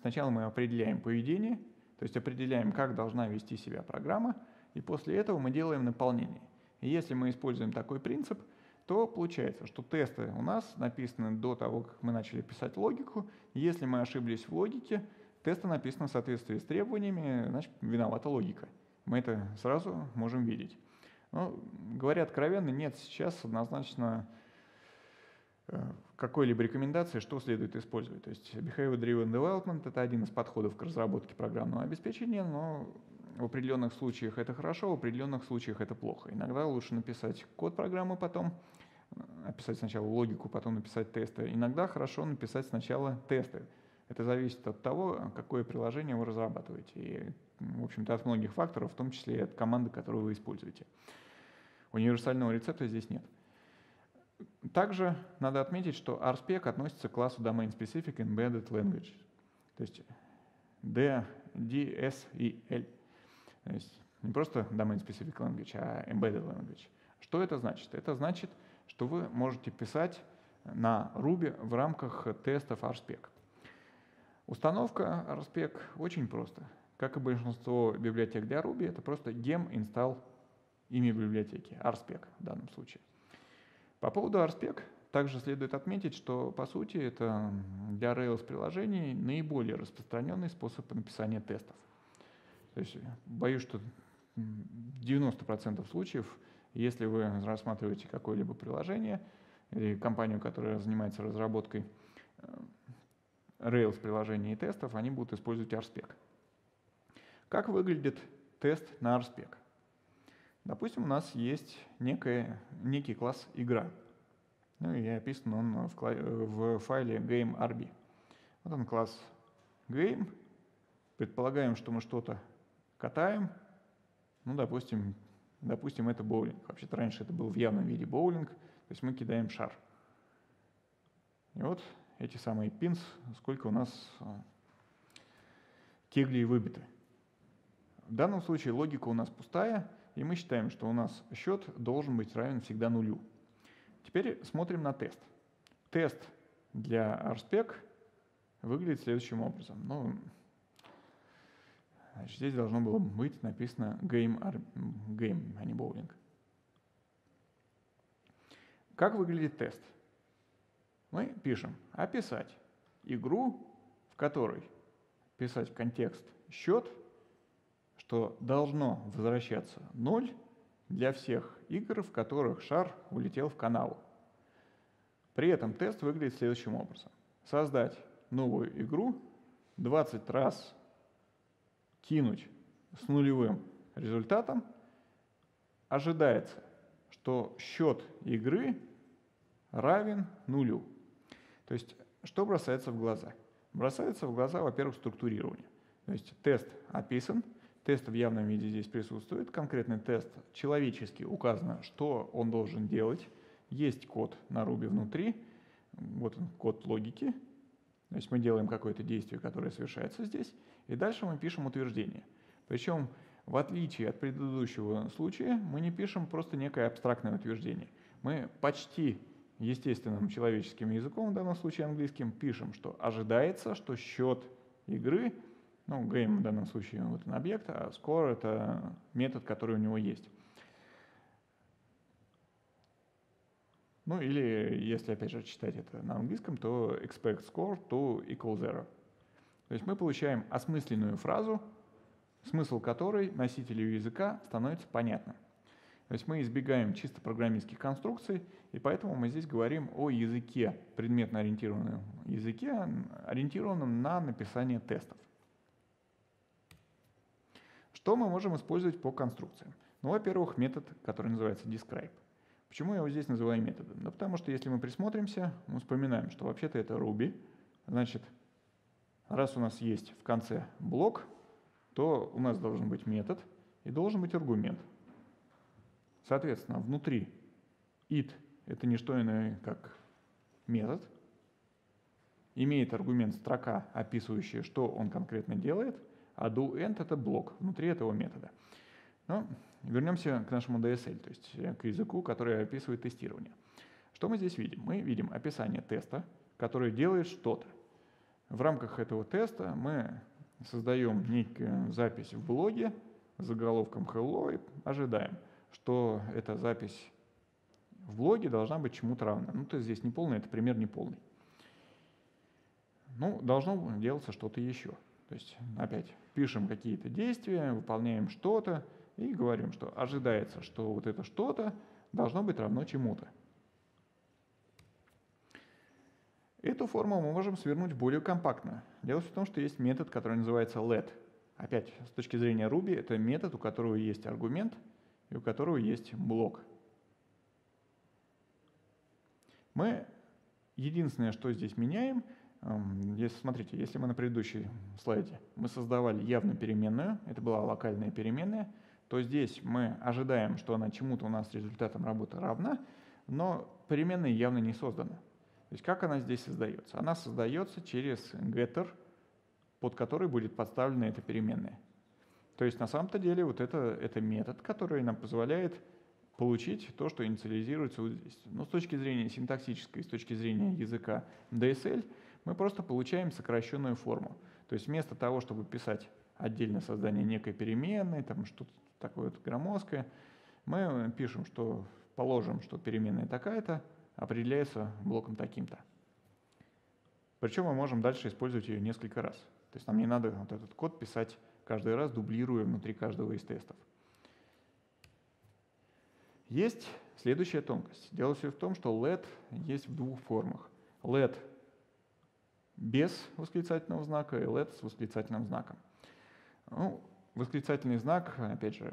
сначала мы определяем поведение, то есть определяем, как должна вести себя программа, и после этого мы делаем наполнение. И если мы используем такой принцип, то получается, что тесты у нас написаны до того, как мы начали писать логику. Если мы ошиблись в логике, тесты написаны в соответствии с требованиями, значит, виновата логика. Мы это сразу можем видеть. Но, говоря откровенно, нет сейчас однозначно какой-либо рекомендации, что следует использовать. То есть Behavior Driven Development — это один из подходов к разработке программного обеспечения, но в определенных случаях это хорошо, в определенных случаях это плохо. Иногда лучше написать код программы, потом описать сначала логику, потом написать тесты. Иногда хорошо написать сначала тесты. Это зависит от того, какое приложение вы разрабатываете. И, в общем-то, от многих факторов, в том числе и от команды, которую вы используете. Универсального рецепта здесь нет. Также надо отметить, что RSpec относится к классу Domain Specific Embedded Language, то есть DSEL. То есть не просто Domain Specific Language, а Embedded Language. Что это значит? Это значит, что вы можете писать на Ruby в рамках тестов RSpec. Установка RSpec очень проста. Как и большинство библиотек для Ruby, это просто gem-install имя библиотеки, RSpec в данном случае. По поводу RSpec также следует отметить, что, по сути, это для Rails-приложений наиболее распространенный способ написания тестов. То есть, боюсь, что в 90% случаев, если вы рассматриваете какое-либо приложение или компанию, которая занимается разработкой Rails-приложений и тестов, они будут использовать RSpec. Как выглядит тест на RSpec? Допустим, у нас есть некий класс «игра». Ну и описан он в файле game.rb. Вот он класс game, предполагаем, что мы что-то катаем, ну, допустим, это боулинг. Вообще-то раньше это был в явном виде боулинг, то есть мы кидаем шар. И вот эти самые pins, сколько у нас кеглей выбиты. В данном случае логика у нас пустая, и мы считаем, что у нас счет должен быть равен всегда нулю. Теперь смотрим на тест. Тест для RSpec выглядит следующим образом. Ну, значит, здесь должно было быть написано game, а не bowling. Как выглядит тест? Мы пишем «описать» игру, в которой писать контекст «счет», что должно возвращаться 0 для всех игр, в которых шар улетел в канаву. При этом тест выглядит следующим образом. Создать новую игру, 20 раз кинуть с нулевым результатом. Ожидается, что счет игры равен нулю. То есть что бросается в глаза? Бросается в глаза, во-первых, структурирование. То есть тест описан. Тест в явном виде здесь присутствует. Конкретный тест человечески указано, что он должен делать. Есть код на Ruby внутри. Вот он, код логики. То есть мы делаем какое-то действие, которое совершается здесь. И дальше мы пишем утверждение. Причем, в отличие от предыдущего случая, мы не пишем просто некое абстрактное утверждение. Мы почти естественным человеческим языком, в данном случае английским, пишем, что ожидается, что счет игры... Ну, game в данном случае вот он объект, а score — это метод, который у него есть. Ну или, если опять же читать это на английском, то expect score to equal zero. То есть мы получаем осмысленную фразу, смысл которой носителю языка становится понятным. То есть мы избегаем чисто программистских конструкций, и поэтому мы здесь говорим о языке, предметно-ориентированном языке, ориентированном на написание тестов. Что мы можем использовать по конструкциям? Ну, во-первых, метод, который называется describe. Почему я его здесь называю методом? Да потому что если мы присмотримся, мы вспоминаем, что вообще-то это Ruby. Значит, раз у нас есть в конце блок, то у нас должен быть метод и должен быть аргумент. Соответственно, внутри it — это не что иное, как метод. Имеет аргумент строка, описывающая, что он конкретно делает. А doEnd — это блок внутри этого метода. Но вернемся к нашему DSL, то есть к языку, который описывает тестирование. Что мы здесь видим? Мы видим описание теста, который делает что-то. В рамках этого теста мы создаем некую запись в блоге с заголовком «Hello» и ожидаем, что эта запись в блоге должна быть чему-то равна. Ну, то есть здесь неполный, это пример неполный. Ну, должно делаться что-то еще. То есть опять пишем какие-то действия, выполняем что-то и говорим, что ожидается, что вот это что-то должно быть равно чему-то. Эту форму мы можем свернуть более компактно. Дело в том, что есть метод, который называется let. Опять, с точки зрения Ruby, это метод, у которого есть аргумент и у которого есть блок. Мы единственное, что здесь меняем, если, смотрите, если мы на предыдущей слайде мы создавали явно переменную, это была локальная переменная, то здесь мы ожидаем, что она чему-то у нас результатом работы равна, но переменная явно не создана. То есть как она здесь создается? Она создается через getter, под который будет подставлена эта переменная. То есть на самом-то деле вот это метод, который нам позволяет получить то, что инициализируется вот здесь. Но с точки зрения синтаксической, с точки зрения языка DSL, мы просто получаем сокращенную форму. То есть вместо того, чтобы писать отдельное создание некой переменной, там что-то такое вот громоздкое, мы пишем, что положим, что переменная такая-то определяется блоком таким-то. Причем мы можем дальше использовать ее несколько раз. То есть нам не надо вот этот код писать каждый раз, дублируя внутри каждого из тестов. Есть следующая тонкость. Дело все в том, что let есть в двух формах. Let без восклицательного знака и let с восклицательным знаком. Ну, восклицательный знак, опять же,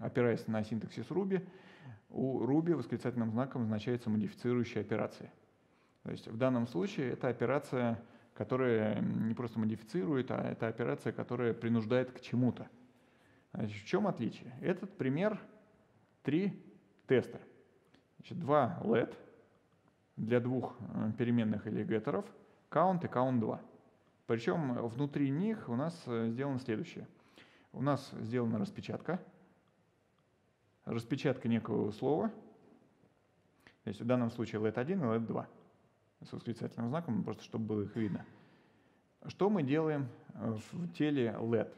опираясь на синтаксис Ruby, у Ruby восклицательным знаком означается модифицирующая операция. То есть в данном случае это операция, которая не просто модифицирует, а это операция, которая принуждает к чему-то. Значит, в чем отличие? Этот пример три теста. Значит, два let для двух переменных или геттеров, count и count2. Причем внутри них у нас сделано следующее. У нас сделана распечатка. Распечатка некого слова. То есть в данном случае let1 и let2. С восклицательным знаком, просто чтобы было их видно. Что мы делаем в теле let?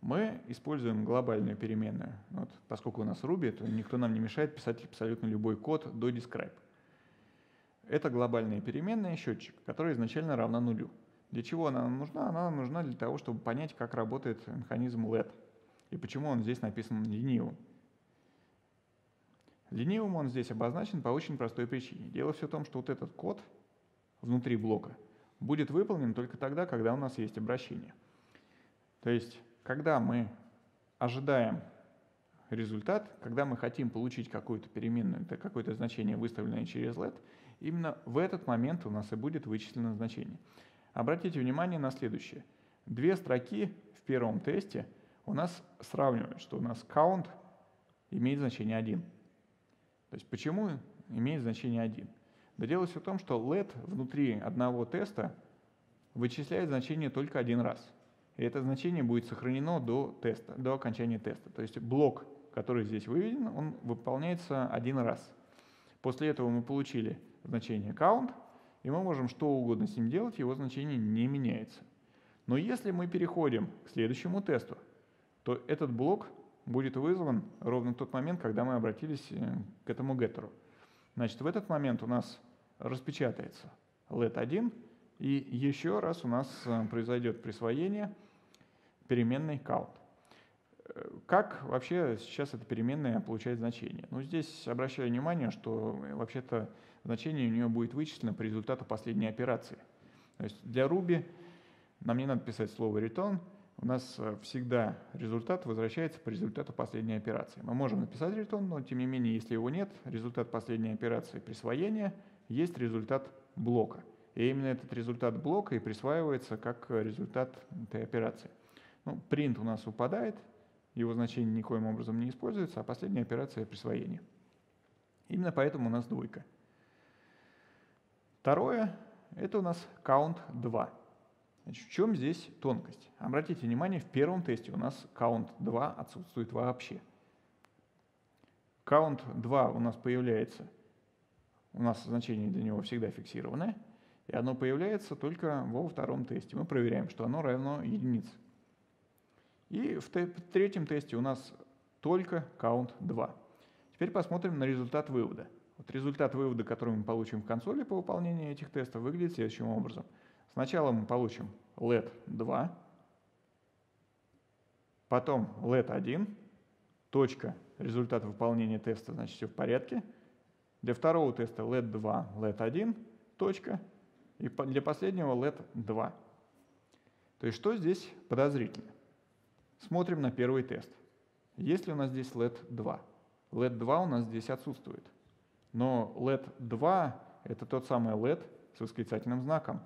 Мы используем глобальную переменную. Вот, поскольку у нас Ruby, то никто нам не мешает писать абсолютно любой код до describe. Это глобальная переменная счетчик, которая изначально равна нулю. Для чего она нам нужна? Она нам нужна для того, чтобы понять, как работает механизм let. И почему он здесь написан ленивым. Ленивым он здесь обозначен по очень простой причине. Дело все в том, что вот этот код внутри блока будет выполнен только тогда, когда у нас есть обращение. То есть, когда мы ожидаем результат, когда мы хотим получить какую-то переменную, какое-то значение, выставленное через let, именно в этот момент у нас и будет вычислено значение. Обратите внимание на следующее. Две строки в первом тесте у нас сравнивают, что у нас count имеет значение 1. То есть почему имеет значение 1? Да дело все в том, что let внутри одного теста вычисляет значение только один раз. И это значение будет сохранено до окончания теста. То есть блок, который здесь выведен, он выполняется один раз. После этого мы получили значение count, и мы можем что угодно с ним делать, его значение не меняется. Но если мы переходим к следующему тесту, то этот блок будет вызван ровно в тот момент, когда мы обратились к этому геттеру. Значит, в этот момент у нас распечатается let1, и еще раз у нас произойдет присвоение переменной count. Как вообще сейчас эта переменная получает значение? Ну, здесь обращаю внимание, что вообще-то значение у нее будет вычислено по результату последней операции. То есть для Ruby нам не надо писать слово return, у нас всегда результат возвращается по результату последней операции. Мы можем написать return, но тем не менее, если его нет, результат последней операции присвоения есть результат блока. И именно этот результат блока и присваивается как результат этой операции. Ну, print у нас упадает, его значение никоим образом не используется, а последняя операция — присвоение. Именно поэтому у нас двойка. Второе — это у нас count 2. Значит, в чем здесь тонкость? Обратите внимание, в первом тесте у нас count 2 отсутствует вообще. Count 2 у нас появляется, у нас значение для него всегда фиксированное, и оно появляется только во втором тесте. Мы проверяем, что оно равно единице. И в третьем тесте у нас только count 2. Теперь посмотрим на результат вывода. Вот результат вывода, который мы получим в консоли по выполнению этих тестов, выглядит следующим образом. Сначала мы получим let 2, потом let 1, точка, результат выполнения теста, значит, все в порядке. Для второго теста let 2, let 1, точка, и для последнего let 2. То есть что здесь подозрительно? Смотрим на первый тест. Есть ли у нас здесь let 2? Let 2 у нас здесь отсутствует. Но let 2 — это тот самый let с восклицательным знаком.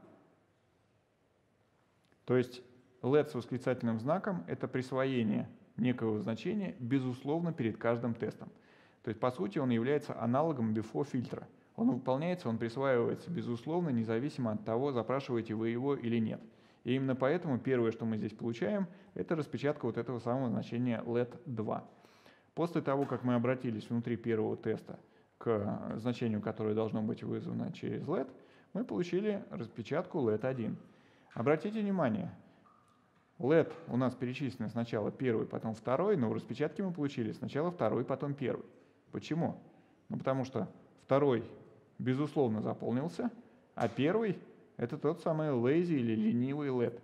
То есть let с восклицательным знаком — это присвоение некого значения, безусловно, перед каждым тестом. То есть, по сути, он является аналогом before фильтра. Он выполняется, он присваивается, безусловно, независимо от того, запрашиваете вы его или нет. И именно поэтому первое, что мы здесь получаем, это распечатка вот этого самого значения let2. После того, как мы обратились внутри первого теста к значению, которое должно быть вызвано через let, мы получили распечатку let1. Обратите внимание, let у нас перечислено сначала первый, потом второй, но в распечатке мы получили сначала второй, потом первый. Почему? Ну, потому что второй, безусловно, заполнился, а первый — это тот самый lazy или ленивый let.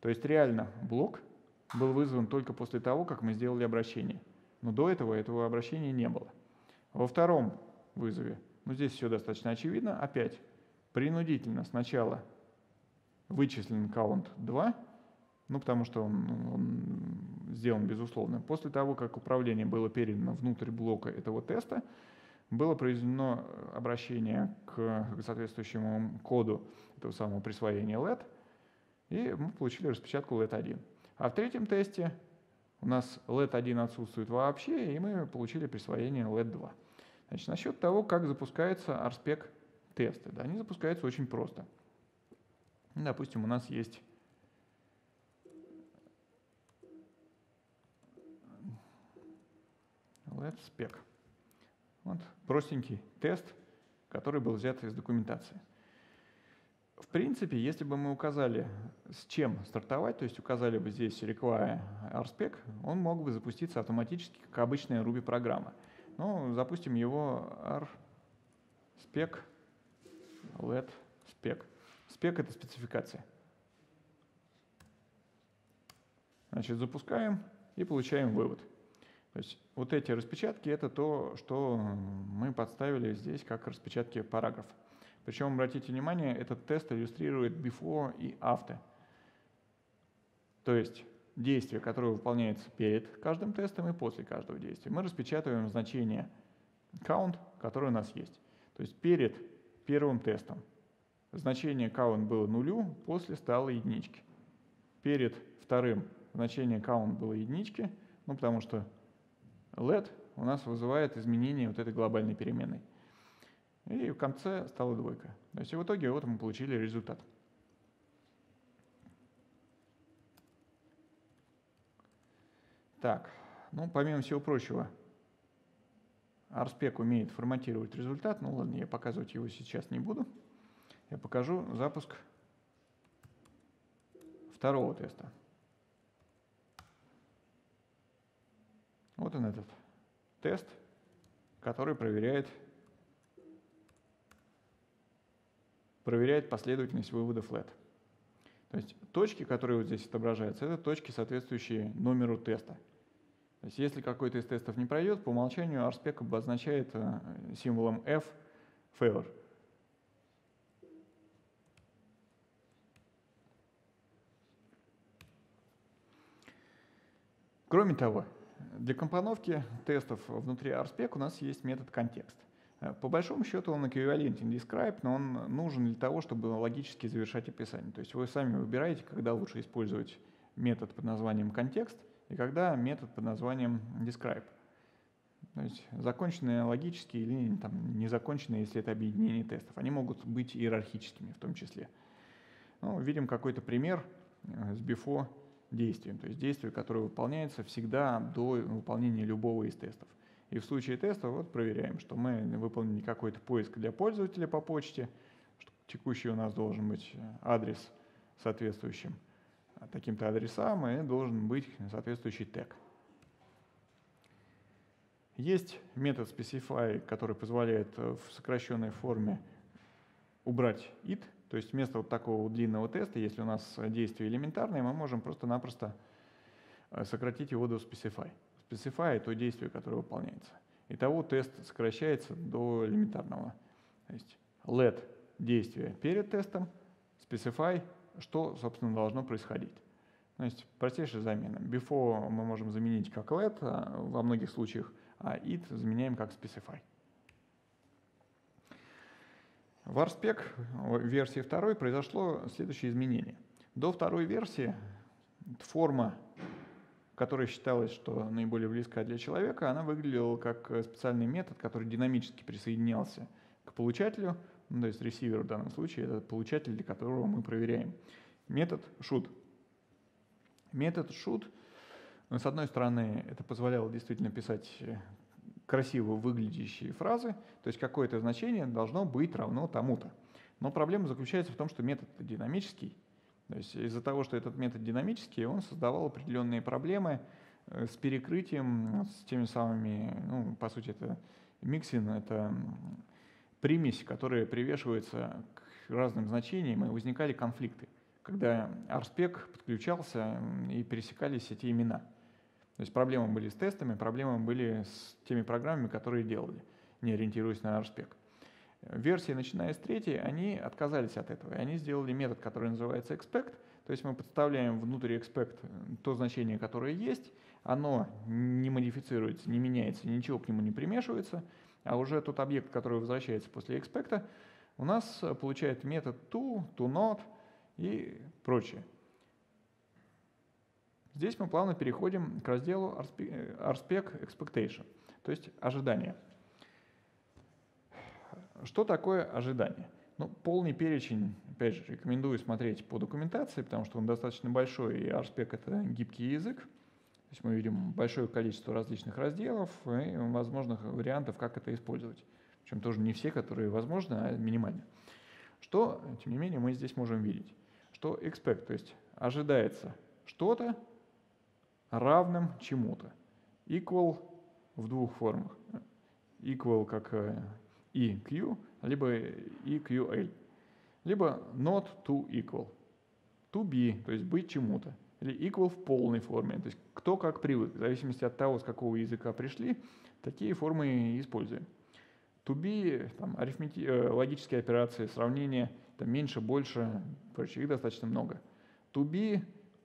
То есть реально блок был вызван только после того, как мы сделали обращение. Но до этого обращения не было. Во втором вызове, ну здесь все достаточно очевидно, опять принудительно сначала вычислен count 2, ну потому что он сделан безусловным. После того, как управление было передано внутрь блока этого теста, было произведено обращение к соответствующему коду этого самого присвоения let, И мы получили распечатку let1. А в третьем тесте у нас let1 отсутствует вообще, и мы получили присвоение let2. Значит, насчет того, как запускаются RSpec тесты. Да, они запускаются очень просто. Допустим, у нас есть LetSpec. Вот простенький тест, который был взят из документации. В принципе, если бы мы указали, с чем стартовать, то есть указали бы здесь require RSpec, он мог бы запуститься автоматически, как обычная Ruby программа. Ну, запустим его RSpec LetSpec. Спек — это спецификация. Значит, запускаем и получаем вывод. То есть вот эти распечатки — это то, что мы подставили здесь как распечатки параграф. Причем, обратите внимание, этот тест иллюстрирует before и after. То есть действие, которое выполняется перед каждым тестом и после каждого действия. Мы распечатываем значение count, которое у нас есть. То есть перед первым тестом значение count было нулю, после стало единички. Перед вторым значение count было единички, ну, потому что let у нас вызывает изменение вот этой глобальной переменной. И в конце стала двойка. То есть в итоге вот мы получили результат. Так, ну, помимо всего прочего, RSpec умеет форматировать результат. Ну ладно, я показывать его сейчас не буду. Я покажу запуск второго теста. Вот он, этот тест, который проверяет последовательность выводов let. То есть точки, которые вот здесь отображаются, это точки, соответствующие номеру теста. То есть если какой-то из тестов не пройдет, по умолчанию RSpec обозначает символом F favor. Кроме того, для компоновки тестов внутри RSpec у нас есть метод контекст. По большому счету он эквивалентен describe, но он нужен для того, чтобы логически завершать описание. То есть вы сами выбираете, когда лучше использовать метод под названием контекст и когда метод под названием describe. То есть законченные логические или там, незаконченные, если это объединение тестов. Они могут быть иерархическими в том числе. Ну, видим какой-то пример с before действием, то есть действие, которое выполняется всегда до выполнения любого из тестов. И в случае теста вот проверяем, что мы выполнили какой-то поиск для пользователя по почте, что текущий у нас должен быть адрес соответствующим таким-то адресам и должен быть соответствующий тег. Есть метод specify, который позволяет в сокращенной форме убрать it. То есть вместо вот такого длинного теста, если у нас действие элементарное, мы можем просто-напросто сократить его до specify. Specify — это действие, которое выполняется. Итого тест сокращается до элементарного. То есть let — действие перед тестом, specify — что, собственно, должно происходить. То есть простейшая замена. Before мы можем заменить как let во многих случаях, а it заменяем как specify. В RSpec версии 2 произошло следующее изменение. До второй версии форма, которая считалась, что наиболее близка для человека, она выглядела как специальный метод, который динамически присоединялся к получателю, ну, то есть ресивер в данном случае, это получатель, для которого мы проверяем. Метод shoot. Метод shoot, ну, с одной стороны, это позволяло действительно писать красиво выглядящие фразы, то есть какое-то значение должно быть равно тому-то. Но проблема заключается в том, что метод динамический. То есть из-за того, что этот метод динамический, он создавал определенные проблемы с перекрытием, с теми самыми, ну, по сути, это миксинг, это примесь, которая привешивается к разным значениям, и возникали конфликты, когда RSpec подключался и пересекались эти имена. То есть проблемы были с тестами, проблемы были с теми программами, которые делали, не ориентируясь на RSpec. Версии, начиная с 3, они отказались от этого. И они сделали метод, который называется expect. То есть мы подставляем внутрь expect то значение, которое есть. Оно не модифицируется, не меняется, ничего к нему не примешивается. А уже тот объект, который возвращается после expect, у нас получает метод to, to not и прочее. Здесь мы плавно переходим к разделу RSpec Expectation, то есть ожидания. Что такое ожидание? Ну, полный перечень, опять же, рекомендую смотреть по документации, потому что он достаточно большой, и RSpec — это гибкий язык. То есть мы видим большое количество различных разделов и возможных вариантов, как это использовать. Причем тоже не все, которые возможны, а минимально. Что, тем не менее, мы здесь можем видеть? Что expect, то есть ожидается что-то равным чему-то. Equal в двух формах. Equal как EQ, либо EQL, либо not to equal, to be, то есть быть чему-то, или equal в полной форме, то есть кто как привык, в зависимости от того, с какого языка пришли, такие формы используем. To be, там, логические операции, сравнение, там, меньше, больше, короче, их достаточно много. To be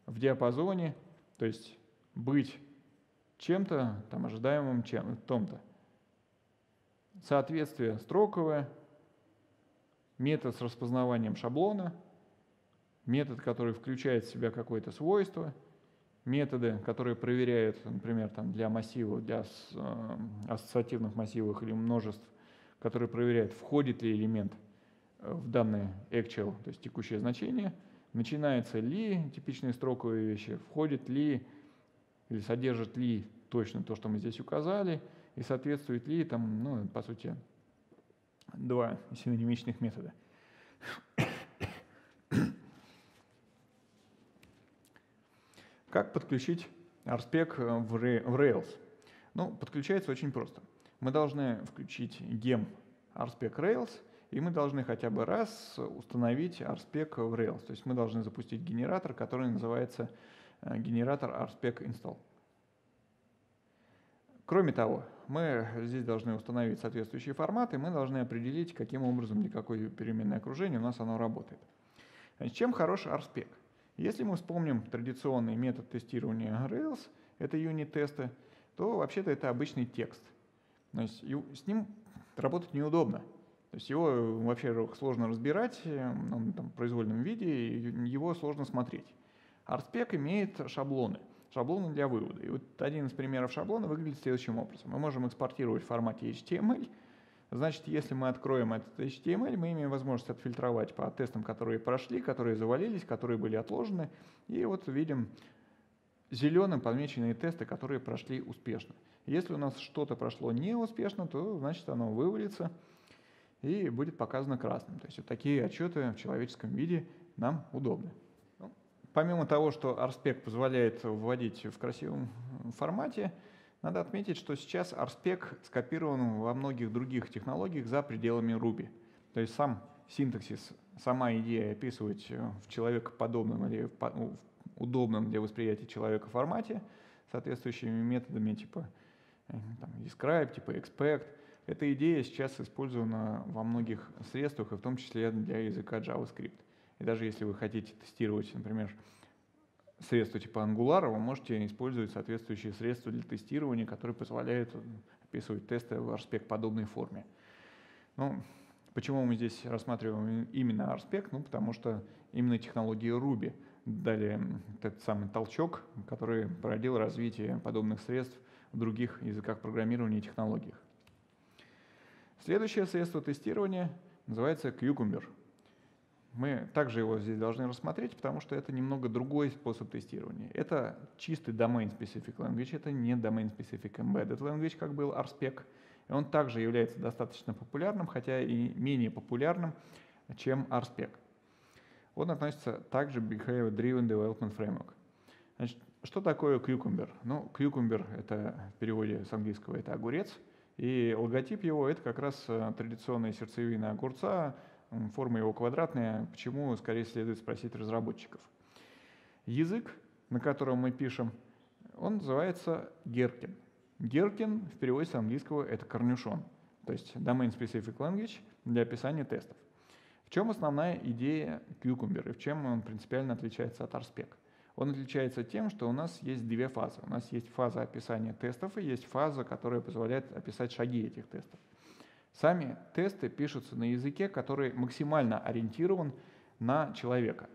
в диапазоне, то есть быть чем-то, там, ожидаемым чем-то. Соответствие строковое, метод с распознаванием шаблона, метод, который включает в себя какое-то свойство, методы, которые проверяют, например, там, для массивов, для ассоциативных массивов или множеств, которые проверяют, входит ли элемент в данное actual, то есть текущее значение, начинается ли типичные строковые вещи, входит ли или содержит ли точно то, что мы здесь указали, и соответствует ли там, ну, по сути, два синонимичных метода. Как подключить RSpec в Rails? Ну, подключается очень просто. Мы должны включить гем RSpec Rails, и мы должны хотя бы раз установить RSpec в Rails. То есть мы должны запустить генератор, который называется генератор RSpec install. Кроме того, мы здесь должны установить соответствующие форматы, мы должны определить, каким образом, для какой переменной окружения у нас оно работает. Значит, чем хорош RSpec? Если мы вспомним традиционный метод тестирования Rails, это юнит-тесты, то вообще-то это обычный текст. То есть с ним работать неудобно. То есть его вообще сложно разбирать, он там в произвольном виде, его сложно смотреть. RSpec имеет шаблоны. Шаблоны для вывода. И вот один из примеров шаблона выглядит следующим образом. Мы можем экспортировать в формате HTML. Значит, если мы откроем этот HTML, мы имеем возможность отфильтровать по тестам, которые прошли, которые завалились, которые были отложены. И вот видим зеленым подмеченные тесты, которые прошли успешно. Если у нас что-то прошло неуспешно, то значит оно вывалится и будет показано красным. То есть вот такие отчеты в человеческом виде нам удобны. Помимо того, что RSpec позволяет вводить в красивом формате, надо отметить, что сейчас RSpec скопирован во многих других технологиях за пределами Ruby. То есть сам синтаксис, сама идея описывать в человекоподобном или в удобном для восприятия человека формате, соответствующими методами типа там, describe, типа expect, эта идея сейчас использована во многих средствах, и в том числе для языка JavaScript. И даже если вы хотите тестировать, например, средства типа Angular, вы можете использовать соответствующие средства для тестирования, которые позволяют описывать тесты в RSpec-подобной форме. Ну, почему мы здесь рассматриваем именно RSpec? Ну, потому что именно технологии Ruby дали тот самый толчок, который породил развитие подобных средств в других языках программирования и технологиях. Следующее средство тестирования называется Cucumber. Мы также его здесь должны рассмотреть, потому что это немного другой способ тестирования. Это чистый domain-specific language, это не domain-specific embedded language, как был RSpec. И он также является достаточно популярным, хотя и менее популярным, чем RSpec. Он относится также к Behavior-Driven Development Framework. Значит, что такое Cucumber? Ну, Cucumber — это в переводе с английского это огурец, и логотип его — это как раз традиционная сердцевина огурца, форма его квадратная, почему, скорее, следует спросить разработчиков. Язык, на котором мы пишем, он называется Gherkin. Gherkin в переводе с английского — это корнюшон, то есть domain-specific language для описания тестов. В чем основная идея Cucumber и в чем он принципиально отличается от RSpec? Он отличается тем, что у нас есть две фазы. У нас есть фаза описания тестов и есть фаза, которая позволяет описать шаги этих тестов. Сами тесты пишутся на языке, который максимально ориентирован на человека.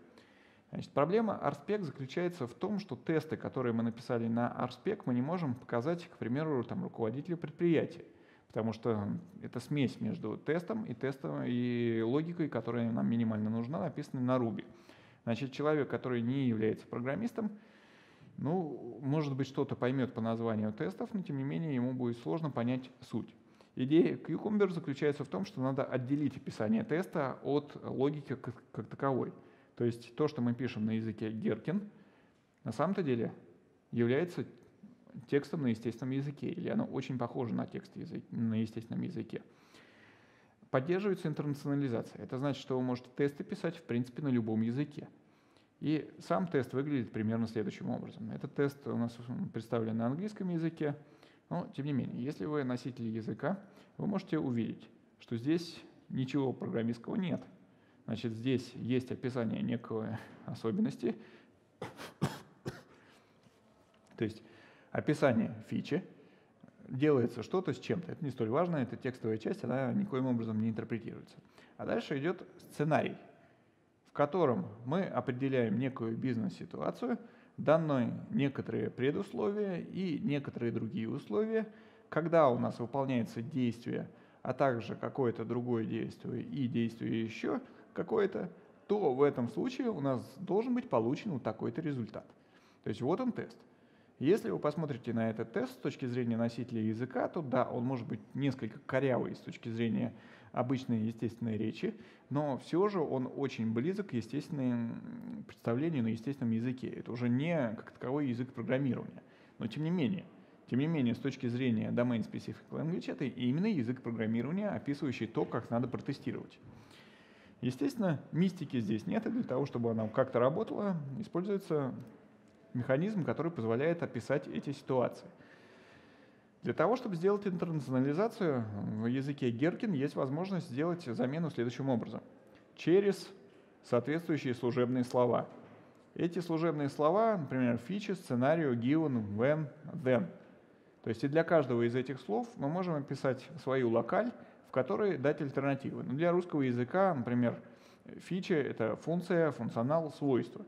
Значит, проблема RSpec заключается в том, что тесты, которые мы написали на RSpec, мы не можем показать, к примеру, там, руководителю предприятия, потому что это смесь между тестом и логикой, которая нам минимально нужна, написанной на Ruby. Значит, человек, который не является программистом, ну, может быть, что-то поймет по названию тестов, но тем не менее ему будет сложно понять суть. Идея Cucumber заключается в том, что надо отделить описание теста от логики как таковой. То есть то, что мы пишем на языке Gherkin, на самом-то деле является текстом на естественном языке, или оно очень похоже на текст на естественном языке. Поддерживается интернационализация. Это значит, что вы можете тесты писать, в принципе, на любом языке. И сам тест выглядит примерно следующим образом. Этот тест у нас представлен на английском языке, но, тем не менее, если вы носитель языка, вы можете увидеть, что здесь ничего программистского нет. Значит, здесь есть описание некой особенности, то есть описание фичи, делается что-то с чем-то. Это не столь важно, это текстовая часть, она никоим образом не интерпретируется. А дальше идет сценарий, в котором мы определяем некую бизнес-ситуацию, даны некоторые предусловия и некоторые другие условия, когда у нас выполняется действие, а также какое-то другое действие и действие еще какое-то, то в этом случае у нас должен быть получен вот такой-то результат. То есть вот он тест. Если вы посмотрите на этот тест с точки зрения носителя языка, то да, он может быть несколько корявый с точки зрения обычной естественной речи, но все же он очень близок к естественным представлению на естественном языке. Это уже не как таковой язык программирования. Но тем не менее, с точки зрения Domain Specific Language, это именно язык программирования, описывающий то, как надо протестировать. Естественно, мистики здесь нет, и для того, чтобы она как-то работала, используется механизм, который позволяет описать эти ситуации. Для того, чтобы сделать интернационализацию, в языке Gherkin есть возможность сделать замену следующим образом. Через соответствующие служебные слова. Эти служебные слова, например, feature, scenario, given, when, then. То есть и для каждого из этих слов мы можем описать свою локаль, в которой дать альтернативы. Но для русского языка, например, feature — это функция, функционал, свойство.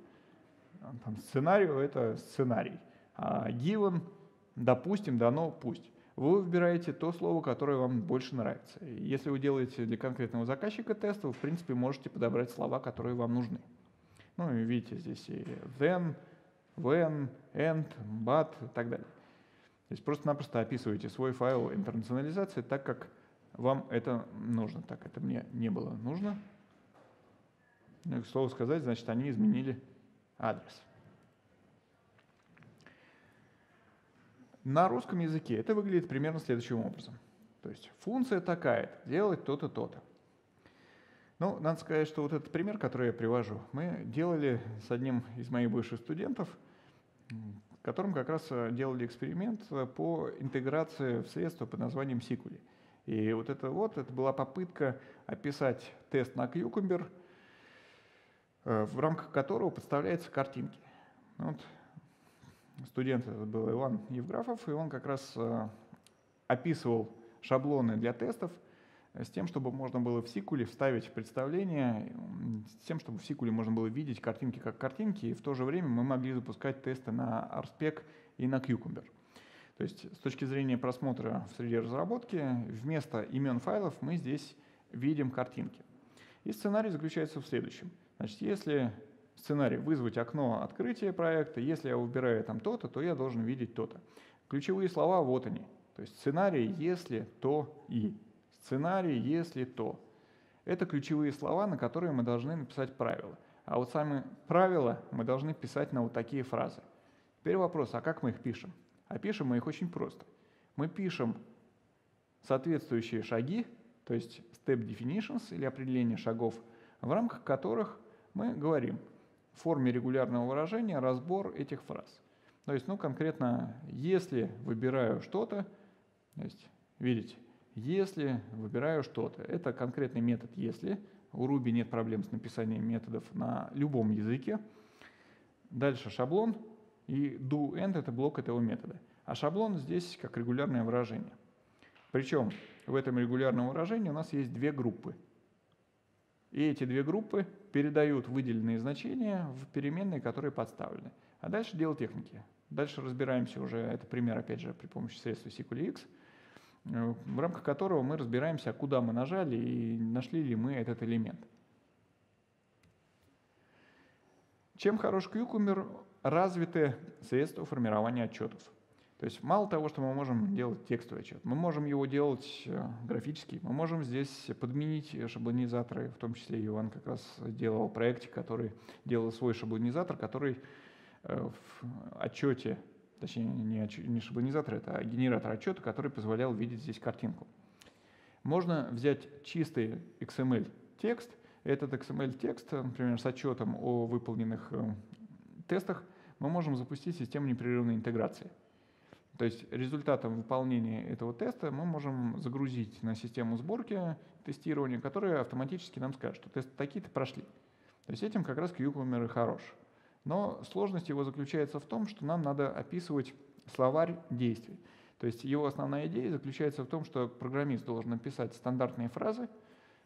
Там, сценарию — это сценарий, а given — допустим, дано, пусть. Вы выбираете то слово, которое вам больше нравится. Если вы делаете для конкретного заказчика тест, вы, в принципе, можете подобрать слова, которые вам нужны. Ну, и видите, здесь и then, when, and, but и так далее. То есть просто-напросто описываете свой файл интернационализации так, как вам это нужно. Так, это мне не было нужно. Ну, к слову сказать, значит, они изменили адрес. На русском языке это выглядит примерно следующим образом. То есть функция такая-то, делать то-то, то-то. Ну, надо сказать, что вот этот пример, который я привожу, мы делали с одним из моих бывших студентов, которым как раз делали эксперимент по интеграции в средство под названием Sikuli. И это была попытка описать тест на Cucumber, в рамках которого подставляются картинки. Вот студент это был Иван Евграфов, и он как раз описывал шаблоны для тестов с тем, чтобы можно было в Sikuli вставить представление, с тем, чтобы в Sikuli можно было видеть картинки как картинки, и в то же время мы могли запускать тесты на RSpec и на Cucumber. То есть с точки зрения просмотра в среде разработки, вместо имен файлов мы здесь видим картинки. И сценарий заключается в следующем. Значит, если сценарий вызвать окно открытия проекта, если я выбираю там то-то, то я должен видеть то-то. Ключевые слова вот они. То есть сценарий, если, то и. Сценарий, если, то. Это ключевые слова, на которые мы должны написать правила. А вот сами правила мы должны писать на вот такие фразы. Теперь вопрос, а как мы их пишем? А пишем мы их очень просто. Мы пишем соответствующие шаги, то есть step definitions или определение шагов, в рамках которых мы говорим в форме регулярного выражения разбор этих фраз. То есть, ну, конкретно, если выбираю что-то, то есть, видите, если выбираю что-то, это конкретный метод «если». У Ruby нет проблем с написанием методов на любом языке. Дальше шаблон и do end — это блок этого метода. А шаблон здесь как регулярное выражение. Причем в этом регулярном выражении у нас есть две группы. И эти две группы передают выделенные значения в переменные, которые подставлены. А дальше дело техники. Дальше разбираемся уже, это пример, опять же, при помощи средства SQLX, в рамках которого мы разбираемся, куда мы нажали и нашли ли мы этот элемент. Чем хорош Cucumber? Развиты средства формирования отчетов. То есть мало того, что мы можем делать текстовый отчет, мы можем его делать графический, мы можем здесь подменить шаблонизаторы, в том числе Иван как раз делал проектик, который делал свой шаблонизатор, который в отчете, точнее не шаблонизатор, это генератор отчета, который позволял видеть здесь картинку. Можно взять чистый XML-текст, этот XML-текст, например, с отчетом о выполненных тестах, мы можем запустить систему непрерывной интеграции. То есть результатом выполнения этого теста мы можем загрузить на систему сборки, тестирования, которая автоматически нам скажет, что тесты такие-то прошли. То есть этим как раз Cucumber и хорош. Но сложность его заключается в том, что нам надо описывать словарь действий. То есть его основная идея заключается в том, что программист должен написать стандартные фразы,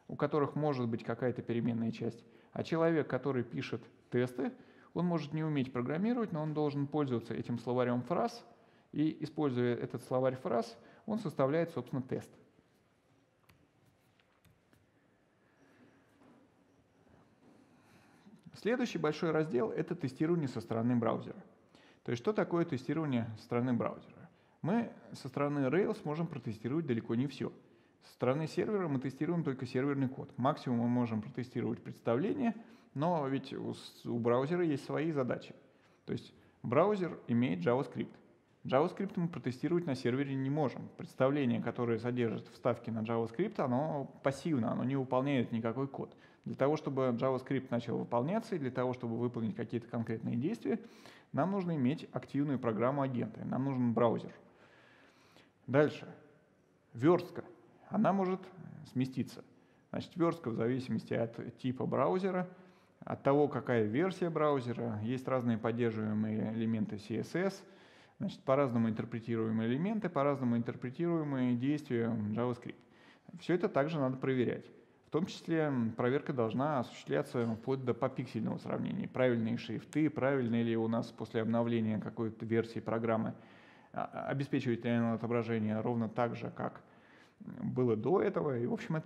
у которых может быть какая-то переменная часть, а человек, который пишет тесты, он может не уметь программировать, но он должен пользоваться этим словарем фраз, и, используя этот словарь фраз, он составляет, собственно, тест. Следующий большой раздел — это тестирование со стороны браузера. То есть что такое тестирование со стороны браузера? Мы со стороны Rails можем протестировать далеко не все. Со стороны сервера мы тестируем только серверный код. Максимум мы можем протестировать представление, но ведь у браузера есть свои задачи. То есть браузер имеет JavaScript. JavaScript мы протестировать на сервере не можем. Представление, которое содержит вставки на JavaScript, оно пассивно, оно не выполняет никакой код. Для того, чтобы JavaScript начал выполняться и для того, чтобы выполнить какие-то конкретные действия, нам нужно иметь активную программу агента, нам нужен браузер. Дальше. Верстка. Она может сместиться. Значит, верстка в зависимости от типа браузера, от того, какая версия браузера, есть разные поддерживаемые элементы CSS, значит, по-разному интерпретируемые элементы, по-разному интерпретируемые действия JavaScript. Все это также надо проверять. В том числе проверка должна осуществляться вплоть до попиксельного сравнения. Правильные шрифты, правильно ли у нас после обновления какой-то версии программы обеспечивает ли она отображение ровно так же, как было до этого. И, в общем,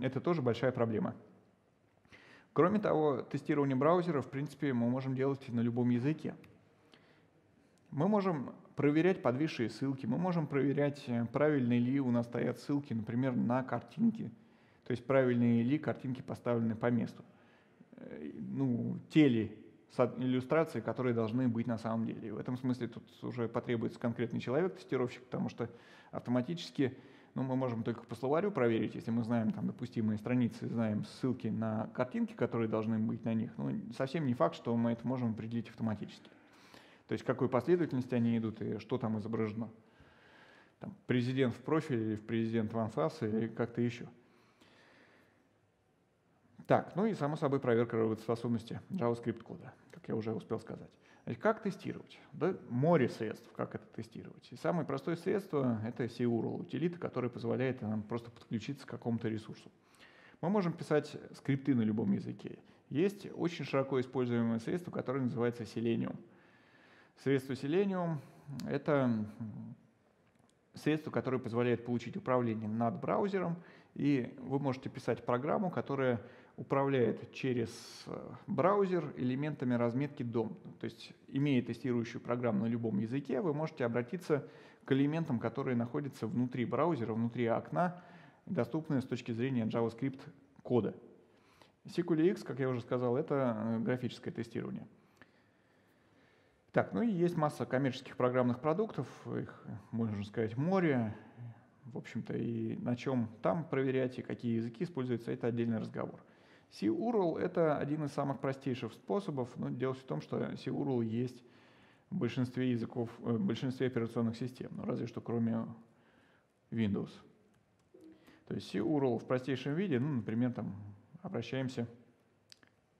это тоже большая, проблема. Кроме того, тестирование браузера, в принципе, мы можем делать на любом языке. Мы можем проверять подвисшие ссылки, мы можем проверять, правильные ли у нас стоят ссылки, например, на картинки. То есть правильные ли картинки поставлены по месту. Ну, те ли иллюстрации, которые должны быть на самом деле. И в этом смысле тут уже потребуется конкретный человек-тестировщик, потому что автоматически... Ну, мы можем только по словарю проверить, если мы знаем там, допустимые страницы, знаем ссылки на картинки, которые должны быть на них. Ну, совсем не факт, что мы это можем определить автоматически. То есть в какой последовательности они идут и что там изображено. Там, президент в профиль, или в президент в анфас, или как-то еще. Так, ну и само собой проверка работоспособности JavaScript-кода, как я уже успел сказать. Значит, как тестировать? Да, море средств, как это тестировать. И самое простое средство — это curl, утилита, которая позволяет нам просто подключиться к какому-то ресурсу. Мы можем писать скрипты на любом языке. Есть очень широко используемое средство, которое называется Selenium. Средство Selenium — это средство, которое позволяет получить управление над браузером, и вы можете писать программу, которая управляет через браузер элементами разметки DOM. То есть, имея тестирующую программу на любом языке, вы можете обратиться к элементам, которые находятся внутри браузера, внутри окна, доступные с точки зрения JavaScript кода. SQLX, как я уже сказал, это графическое тестирование. Так, ну и есть масса коммерческих программных продуктов, их, можно сказать, море. В общем-то, и на чем там проверять, и какие языки используются, это отдельный разговор. curl — это один из самых простейших способов, но дело в том, что curl есть в большинстве языков, в большинстве операционных систем, но разве что кроме Windows. То есть curl в простейшем виде, ну, например, там обращаемся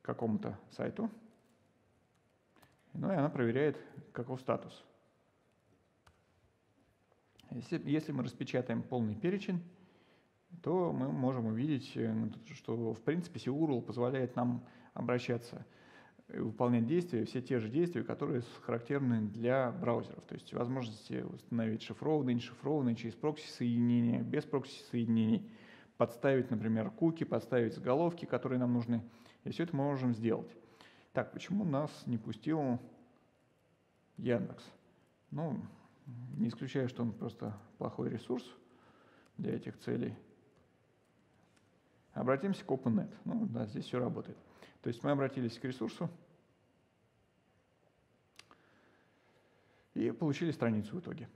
к какому-то сайту, ну и она проверяет, каков статус. Если мы распечатаем полный перечень, то мы можем увидеть, что в принципе cURL позволяет нам обращаться и выполнять действия, все те же действия, которые характерны для браузеров. То есть возможности установить шифрованные, нешифрованные, через прокси-соединения, без прокси-соединений, подставить, например, куки, подставить заголовки, которые нам нужны. И все это мы можем сделать. Так, почему нас не пустил Яндекс? Ну, не исключаю, что он просто плохой ресурс для этих целей. Обратимся к OpenNet. Ну да, здесь все работает. То есть мы обратились к ресурсу и получили страницу в итоге.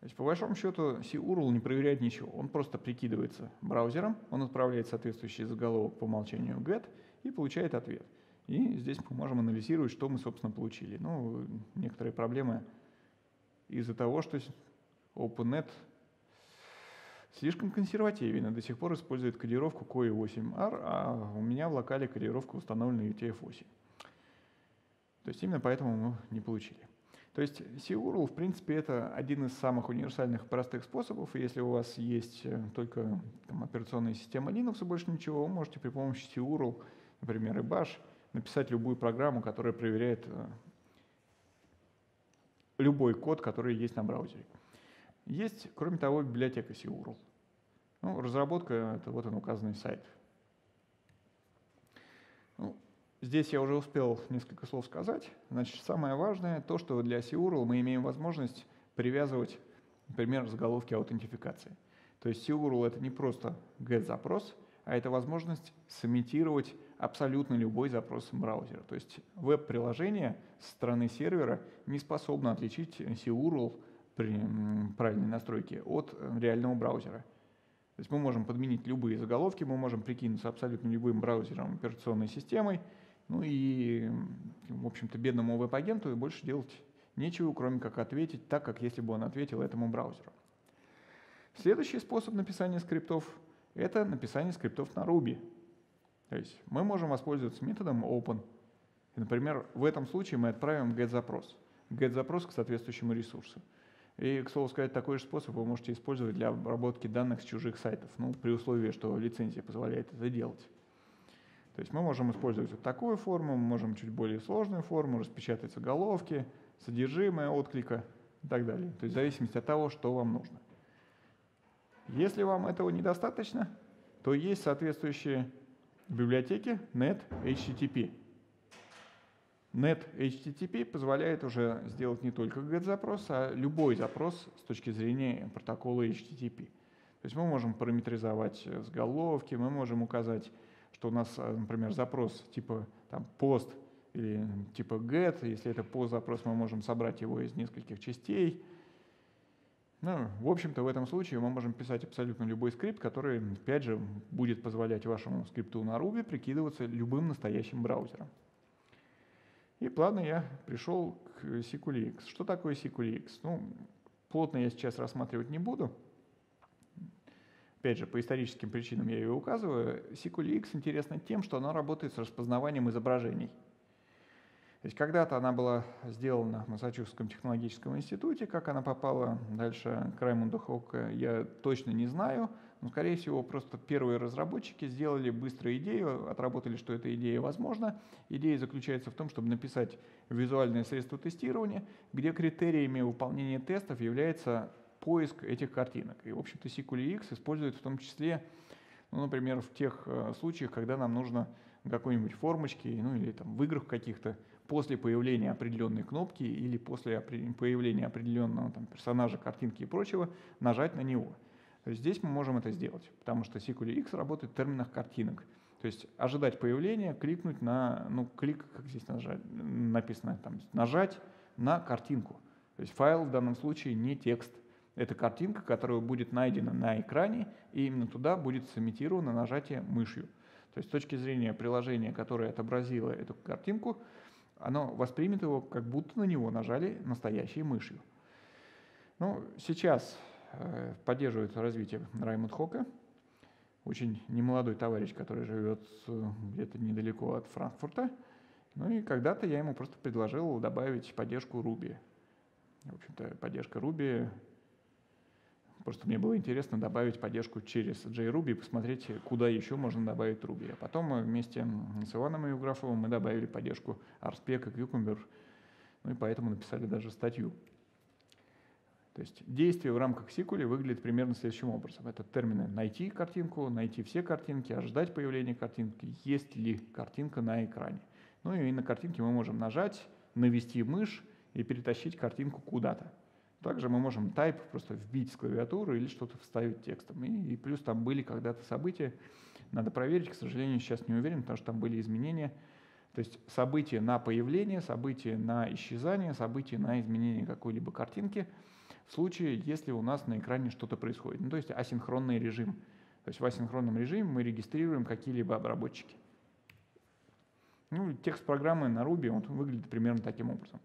То есть по большому счету cURL не проверяет ничего. Он просто прикидывается браузером, он отправляет соответствующий заголовок по умолчанию get и получает ответ. И здесь мы можем анализировать, что мы, собственно, получили. Ну, некоторые проблемы из-за того, что OpenNet слишком консервативен и до сих пор использует кодировку COE8R, а у меня в локале кодировка установлена UTF-8. То есть именно поэтому мы не получили. То есть cURL, в принципе, это один из самых универсальных и простых способов. И если у вас есть только операционная система Linux и больше ничего, вы можете при помощи cURL, например, и Bash, написать любую программу, которая проверяет любой код, который есть на браузере. Есть, кроме того, библиотека cURL. Ну, разработка — это вот он, указанный сайт. Ну, здесь я уже успел несколько слов сказать. Значит, самое важное — то, что для cURL мы имеем возможность привязывать, например, заголовки аутентификации. То есть cURL — это не просто get-запрос, а это возможность сымитировать абсолютно любой запрос браузера. То есть веб-приложение со стороны сервера не способно отличить cURL при правильной настройке от реального браузера. То есть мы можем подменить любые заголовки, мы можем прикинуться абсолютно любым браузером, операционной системой. Ну и, в общем-то, бедному веб-агенту больше делать нечего, кроме как ответить так, как если бы он ответил этому браузеру. Следующий способ написания скриптов — это написание скриптов на Ruby. То есть мы можем воспользоваться методом open. И, например, в этом случае мы отправим get-запрос. Get-запрос к соответствующему ресурсу. И, к слову сказать, такой же способ вы можете использовать для обработки данных с чужих сайтов, ну, при условии, что лицензия позволяет это делать. То есть мы можем использовать вот такую форму, мы можем чуть более сложную форму, распечатать заголовки, содержимое отклика и так далее. То есть в зависимости от того, что вам нужно. Если вам этого недостаточно, то есть соответствующие библиотеки NetHTTP. NetHTTP позволяет уже сделать не только GET-запрос, а любой запрос с точки зрения протокола HTTP. То есть мы можем параметризовать заголовки, мы можем указать, что у нас, например, запрос типа там, POST или типа GET. Если это POST-запрос, мы можем собрать его из нескольких частей. Ну, в общем-то, в этом случае мы можем писать абсолютно любой скрипт, который, опять же, будет позволять вашему скрипту на Ruby прикидываться любым настоящим браузером. И плавно я пришел к Sikuli. Что такое Sikuli? Ну, плотно я сейчас рассматривать не буду. Опять же, по историческим причинам я ее указываю. Sikuli интересна тем, что она работает с распознаванием изображений. То есть когда-то она была сделана в Массачусетском технологическом институте. Как она попала дальше к Раймунду Хока, я точно не знаю. Но, скорее всего, просто первые разработчики сделали быстро идею, отработали, что эта идея возможна. Идея заключается в том, чтобы написать визуальное средство тестирования, где критериями выполнения тестов является поиск этих картинок. И, в общем-то, Sikuli использует в том числе, ну, например, в тех случаях, когда нам нужно какой-нибудь формочки, ну или там в играх каких-то, после появления определенной кнопки или после появления определенного там, персонажа, картинки и прочего, нажать на него. То есть здесь мы можем это сделать, потому что Sikuli работает в терминах картинок. То есть ожидать появления, кликнуть на, ну клик, как здесь нажать, написано, там, нажать на картинку. То есть файл в данном случае не текст. Это картинка, которая будет найдена на экране, и именно туда будет сымитировано нажатие мышью. То есть с точки зрения приложения, которое отобразило эту картинку, оно воспримет его, как будто на него нажали настоящей мышью. Ну, сейчас поддерживает развитие Раймунд Хока, очень немолодой товарищ, который живет где-то недалеко от Франкфурта. Ну и когда-то я ему просто предложил добавить поддержку Ruby. В общем-то, поддержка Ruby Просто мне было интересно добавить поддержку через JRuby, посмотреть, куда еще можно добавить Ruby. А потом мы вместе с Иваном Евграфовым мы добавили поддержку RSpec и Cucumber, ну и поэтому написали даже статью. То есть действие в рамках Sikuli выглядит примерно следующим образом. Это термины «найти картинку», «найти все картинки», «ожидать появления картинки», «есть ли картинка на экране». Ну и на картинке мы можем нажать, навести мышь и перетащить картинку куда-то. Также мы можем type просто вбить с клавиатуры или что-то вставить текстом. И плюс там были когда-то события. Надо проверить, к сожалению, сейчас не уверен, потому что там были изменения. То есть события на появление, события на исчезание, события на изменение какой-либо картинки в случае, если у нас на экране что-то происходит. Ну, то есть асинхронный режим. То есть в асинхронном режиме мы регистрируем какие-либо обработчики. Ну, текст программы на Ruby он выглядит примерно таким образом.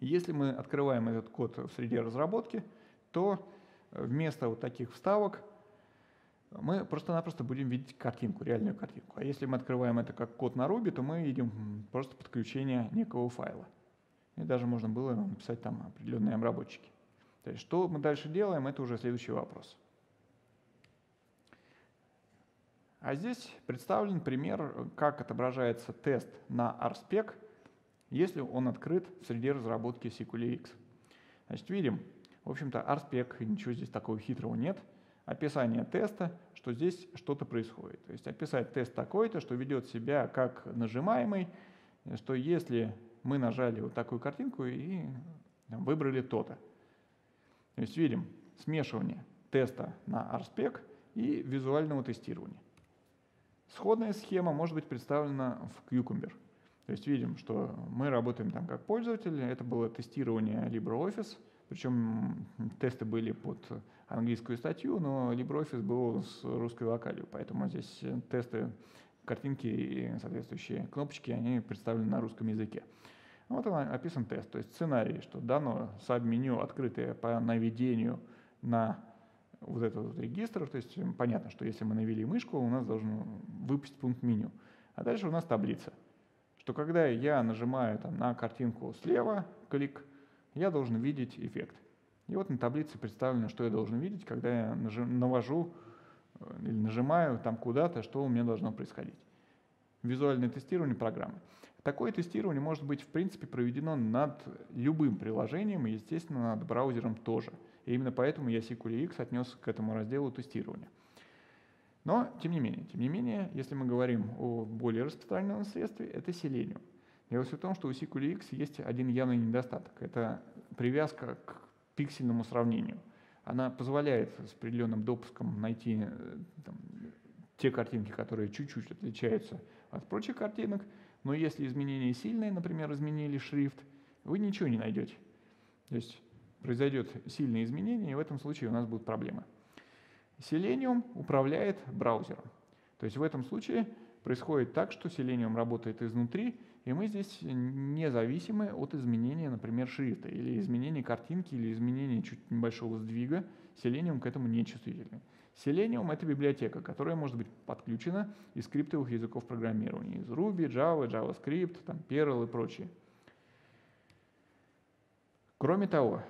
Если мы открываем этот код в среде разработки, то вместо вот таких вставок мы просто-напросто будем видеть картинку, реальную картинку. А если мы открываем это как код на Ruby, то мы видим просто подключение некого файла. И даже можно было написать там определенные обработчики. То есть, что мы дальше делаем, это уже следующий вопрос. А здесь представлен пример, как отображается тест на RSpec, если он открыт в среде разработки SikuliX. Значит, видим, в общем-то, RSpec, ничего здесь такого хитрого нет. Описание теста, что здесь что-то происходит. То есть описать тест такой-то, что ведет себя как нажимаемый, что если мы нажали вот такую картинку и выбрали то-то. То есть видим смешивание теста на RSpec и визуального тестирования. Сходная схема может быть представлена в Cucumber. То есть видим, что мы работаем там как пользователь. Это было тестирование LibreOffice. Причем тесты были под английскую статью, но LibreOffice был с русской вокалью. Поэтому здесь тесты, картинки и соответствующие кнопочки, они представлены на русском языке. Вот он, описан тест. То есть сценарий, что дано саб-меню, открытое по наведению на вот этот вот регистр. То есть понятно, что если мы навели мышку, у нас должен выпасть пункт меню. А дальше у нас таблица. Что когда я нажимаю там на картинку слева, клик, я должен видеть эффект. И вот на таблице представлено, что я должен видеть, когда я навожу или нажимаю там куда-то, что у меня должно происходить. Визуальное тестирование программы. Такое тестирование может быть, в принципе, проведено над любым приложением и, естественно, над браузером тоже. И именно поэтому я SikuliX отнес к этому разделу тестирования. Но, тем не менее, если мы говорим о более распространенном средстве, это Selenium. Дело в том, что у SikuliX есть один явный недостаток. Это привязка к пиксельному сравнению. Она позволяет с определенным допуском найти там, те картинки, которые чуть-чуть отличаются от прочих картинок, но если изменения сильные, например, изменили шрифт, вы ничего не найдете. То есть произойдет сильное изменение, и в этом случае у нас будут проблемы. Selenium управляет браузером. То есть в этом случае происходит так, что Selenium работает изнутри, и мы здесь независимы от изменения, например, шрифта, или изменения картинки, или изменения чуть небольшого сдвига. Selenium к этому не чувствительный. Selenium — это библиотека, которая может быть подключена из скриптовых языков программирования, из Ruby, Java, JavaScript, там, Perl и прочее. Кроме того,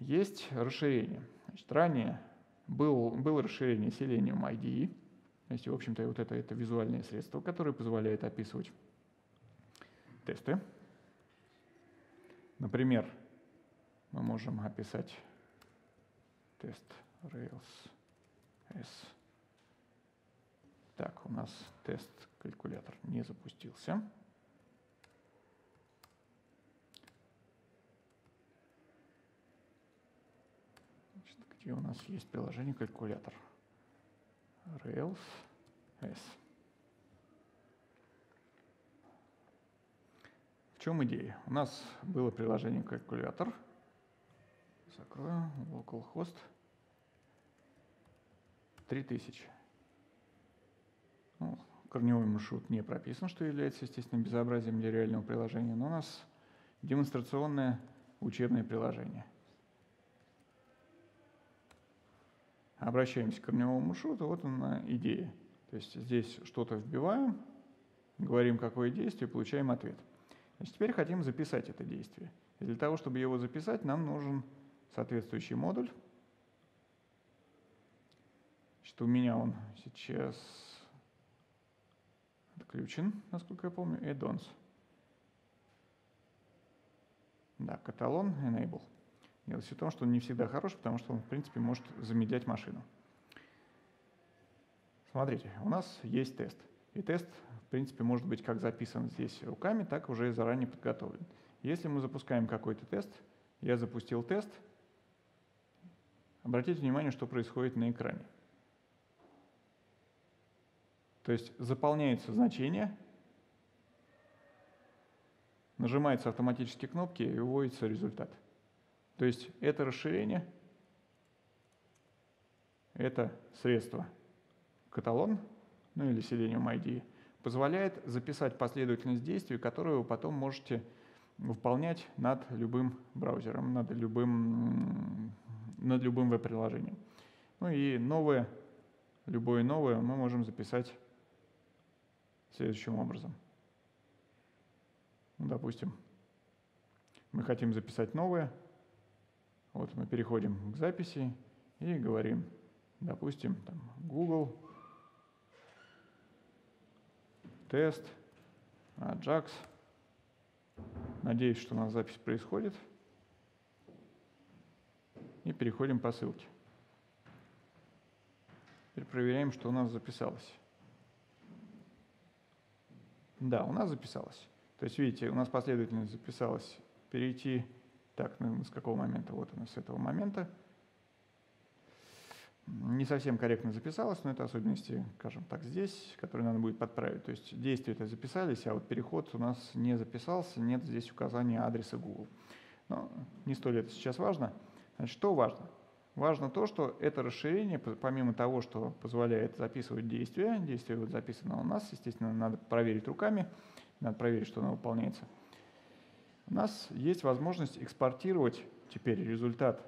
есть расширение. Значит, ранее было расширение Selenium IDE, то есть, в общем-то, вот это визуальное средство, которое позволяет описывать тесты. Например, мы можем описать тест Rails S. Так, у нас тест-калькулятор не запустился. Значит, где у нас есть приложение калькулятор? Rails S. В чем идея? У нас было приложение калькулятор. Закрою localhost. 3000. Ну, корневой маршрут не прописан, что является, естественно, безобразием для реального приложения, но у нас демонстрационное учебное приложение. Обращаемся к корневому маршруту, вот она идея. То есть здесь что-то вбиваем, говорим, какое действие, получаем ответ. Значит, теперь хотим записать это действие. И для того, чтобы его записать, нам нужен соответствующий модуль. Что-то у меня он сейчас отключен, насколько я помню. Add-ons. Да, каталон enable. Дело все в том, что он не всегда хорош, потому что он, в принципе, может замедлять машину. Смотрите, у нас есть тест. И тест, в принципе, может быть как записан здесь руками, так уже и заранее подготовлен. Если мы запускаем какой-то тест, я запустил тест. Обратите внимание, что происходит на экране. То есть заполняется значение, нажимаются автоматические кнопки и выводится результат. То есть это расширение, это средство каталон, ну или Selenium ID, позволяет записать последовательность действий, которую вы потом можете выполнять над любым браузером, над любым веб-приложением. Ну и новое, любое новое мы можем записать следующим образом. Ну, допустим, мы хотим записать новое. Вот мы переходим к записи и говорим, допустим, там, Google, тест, Ajax. Надеюсь, что у нас запись происходит. И переходим по ссылке. Теперь проверяем, что у нас записалось. Да, у нас записалось. То есть, видите, у нас последовательность записалась. Перейти. Так, ну, с какого момента? Вот у нас с этого момента. Не совсем корректно записалось, но это особенности, скажем так, здесь, которые надо будет подправить. То есть действия-то записались, а вот переход у нас не записался, нет здесь указания адреса Google. Но не столь это сейчас важно. Значит, что важно? Важно то, что это расширение, помимо того, что позволяет записывать действия, действие вот записано у нас, естественно, надо проверить руками, надо проверить, что оно выполняется. У нас есть возможность экспортировать теперь результат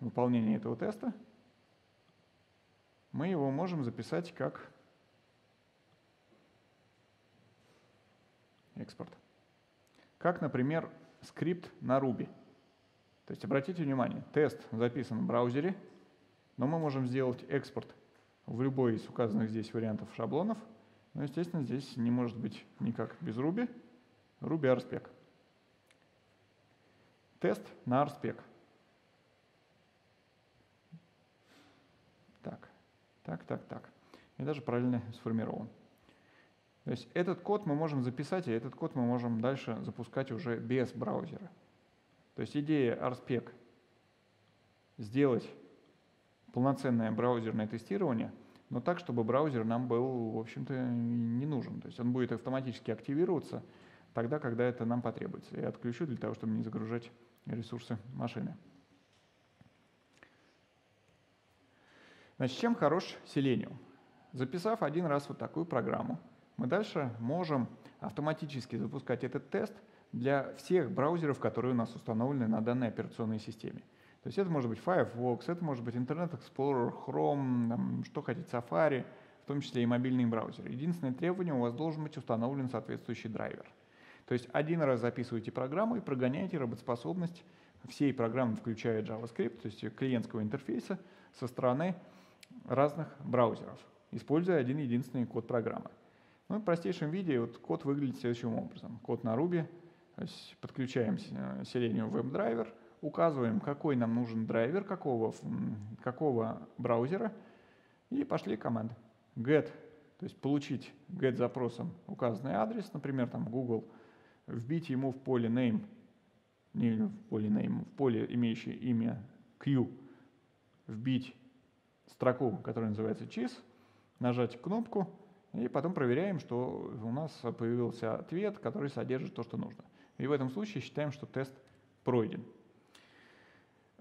выполнения этого теста. Мы его можем записать как экспорт. Как, например, скрипт на Ruby. То есть обратите внимание, тест записан в браузере, но мы можем сделать экспорт в любой из указанных здесь вариантов шаблонов. Но, естественно, здесь не может быть никак без Ruby. Ruby RSpec. Тест на RSpec. Так. И даже правильно сформирован. То есть этот код мы можем записать, и этот код мы можем дальше запускать уже без браузера. То есть идея RSpec сделать полноценное браузерное тестирование, но так, чтобы браузер нам был, в общем-то, не нужен. То есть он будет автоматически активироваться тогда, когда это нам потребуется. Я отключу для того, чтобы не загружать ресурсы машины. Значит, чем хорош Selenium? Записав один раз вот такую программу, мы дальше можем автоматически запускать этот тест для всех браузеров, которые у нас установлены на данной операционной системе. То есть это может быть Firefox, это может быть Internet Explorer, Chrome, там, что хотите, Safari, в том числе и мобильные браузеры. Единственное требование, у вас должен быть установлен соответствующий драйвер. То есть один раз записываете программу и прогоняете работоспособность всей программы, включая JavaScript, то есть клиентского интерфейса, со стороны разных браузеров, используя один единственный код программы. Ну, в простейшем виде вот код выглядит следующим образом. Код на Ruby, то есть подключаем Selenium Webdriver, указываем, какой нам нужен драйвер, какого браузера, и пошли команды. Get, то есть получить get запросом указанный адрес, например, там Google, вбить ему в поле name, в поле, имеющее имя Q, вбить строку, которая называется chis, нажать кнопку, и потом проверяем, что у нас появился ответ, который содержит то, что нужно. И в этом случае считаем, что тест пройден.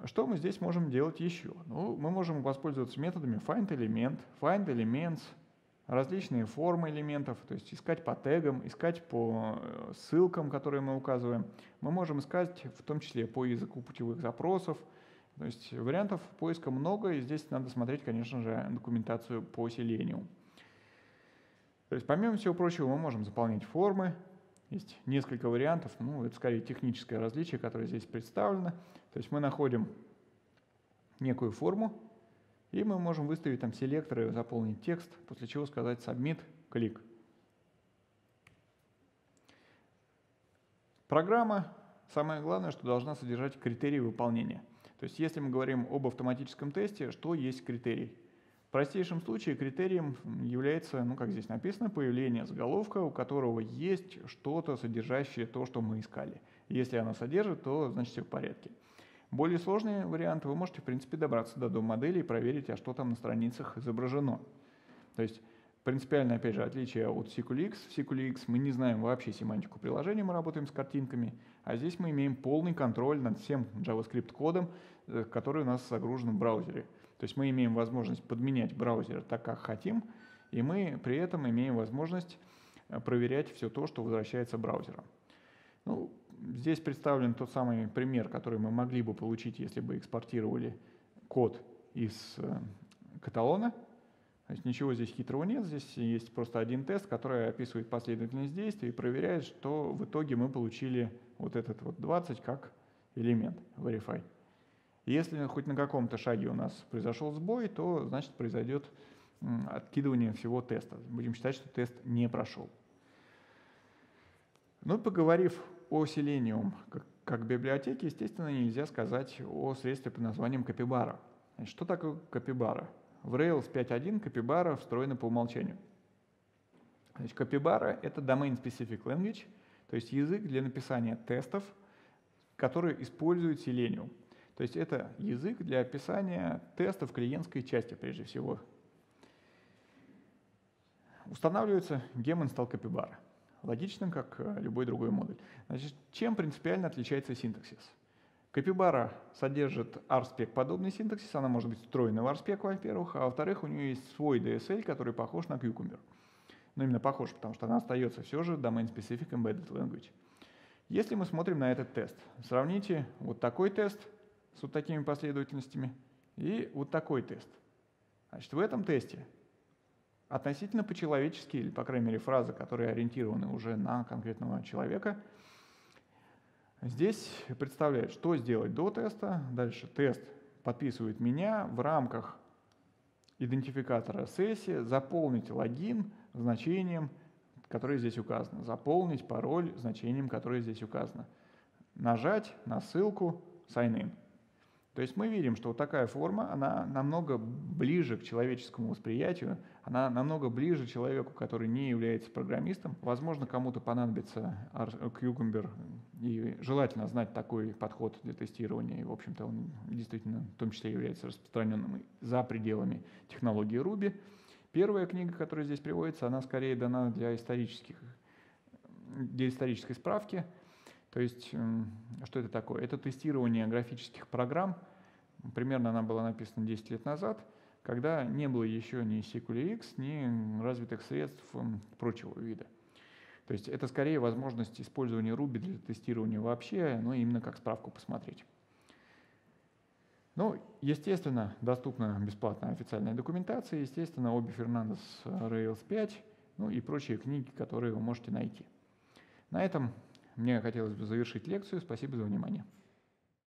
Что мы здесь можем делать еще? Ну, мы можем воспользоваться методами findElement, findElements, различные формы элементов, то есть искать по тегам, искать по ссылкам, которые мы указываем. Мы можем искать в том числе по языку путевых запросов. То есть вариантов поиска много, и здесь надо смотреть, конечно же, документацию по Selenium. То есть, помимо всего прочего, мы можем заполнять формы. Есть несколько вариантов, ну, это скорее техническое различие, которое здесь представлено. То есть мы находим некую форму, И мы можем выставить там селекторы, заполнить текст, после чего сказать submit, клик. Программа, самое главное, что должна содержать критерии выполнения. То есть если мы говорим об автоматическом тесте, что есть критерий? В простейшем случае критерием является, ну как здесь написано, появление заголовка, у которого есть что-то, содержащее то, что мы искали. Если оно содержит, то значит все в порядке. Более сложный вариант, вы можете в принципе добраться до DOM-модели и проверить, а что там на страницах изображено. То есть принципиальное, опять же, отличие от Sikuli-X. В Sikuli-X мы не знаем вообще семантику приложения, мы работаем с картинками, а здесь мы имеем полный контроль над всем JavaScript-кодом, который у нас загружен в браузере. То есть мы имеем возможность подменять браузер так, как хотим, и мы при этом имеем возможность проверять все то, что возвращается браузером. Ну, здесь представлен тот самый пример, который мы могли бы получить, если бы экспортировали код из каталона. То есть ничего здесь хитрого нет, здесь есть просто один тест, который описывает последовательность действий и проверяет, что в итоге мы получили вот этот вот 20 как элемент verify. Если хоть на каком-то шаге у нас произошел сбой, то значит произойдет откидывание всего теста. Будем считать, что тест не прошел. Но поговорив о Selenium как библиотеке, естественно, нельзя сказать о средстве под названием Capybara. Значит, что такое Capybara? В Rails 5.1 Capybara встроена по умолчанию. Значит, Capybara — это domain-specific language, то есть язык для написания тестов, который использует Selenium. То есть это язык для описания тестов клиентской части прежде всего. Устанавливается gem-install Capybara. Логично, как любой другой модуль. Значит, чем принципиально отличается синтаксис? Capybara содержит RSpec-подобный синтаксис, она может быть встроена в RSpec, во-первых, а во-вторых, у нее есть свой DSL, который похож на Cucumber. Но именно похож, потому что она остается все же Domain-Specific Embedded Language. Если мы смотрим на этот тест, сравните вот такой тест с вот такими последовательностями и вот такой тест. Значит, в этом тесте относительно по-человечески, или, по крайней мере, фразы, которые ориентированы уже на конкретного человека, здесь представляет, что сделать до теста. Дальше тест подписывает меня в рамках идентификатора сессии, заполнить логин значением, которое здесь указано, заполнить пароль значением, которое здесь указано, нажать на ссылку sign in. То есть мы видим, что вот такая форма, она намного ближе к человеческому восприятию, она намного ближе человеку, который не является программистом. Возможно, кому-то понадобится Cucumber, и желательно знать такой подход для тестирования, и, в общем-то, он действительно в том числе является распространенным за пределами технологии Ruby. Первая книга, которая здесь приводится, она скорее дана для исторической справки. То есть, что это такое? Это тестирование графических программ. Примерно она была написана 10 лет назад, когда не было еще ни Sikuli-X, ни развитых средств прочего вида. То есть это скорее возможность использования Ruby для тестирования вообще, но именно как справку посмотреть. Ну, естественно, доступна бесплатная официальная документация, естественно, Obie Fernandes, Rails 5, ну и прочие книги, которые вы можете найти. На этом мне хотелось бы завершить лекцию. Спасибо за внимание.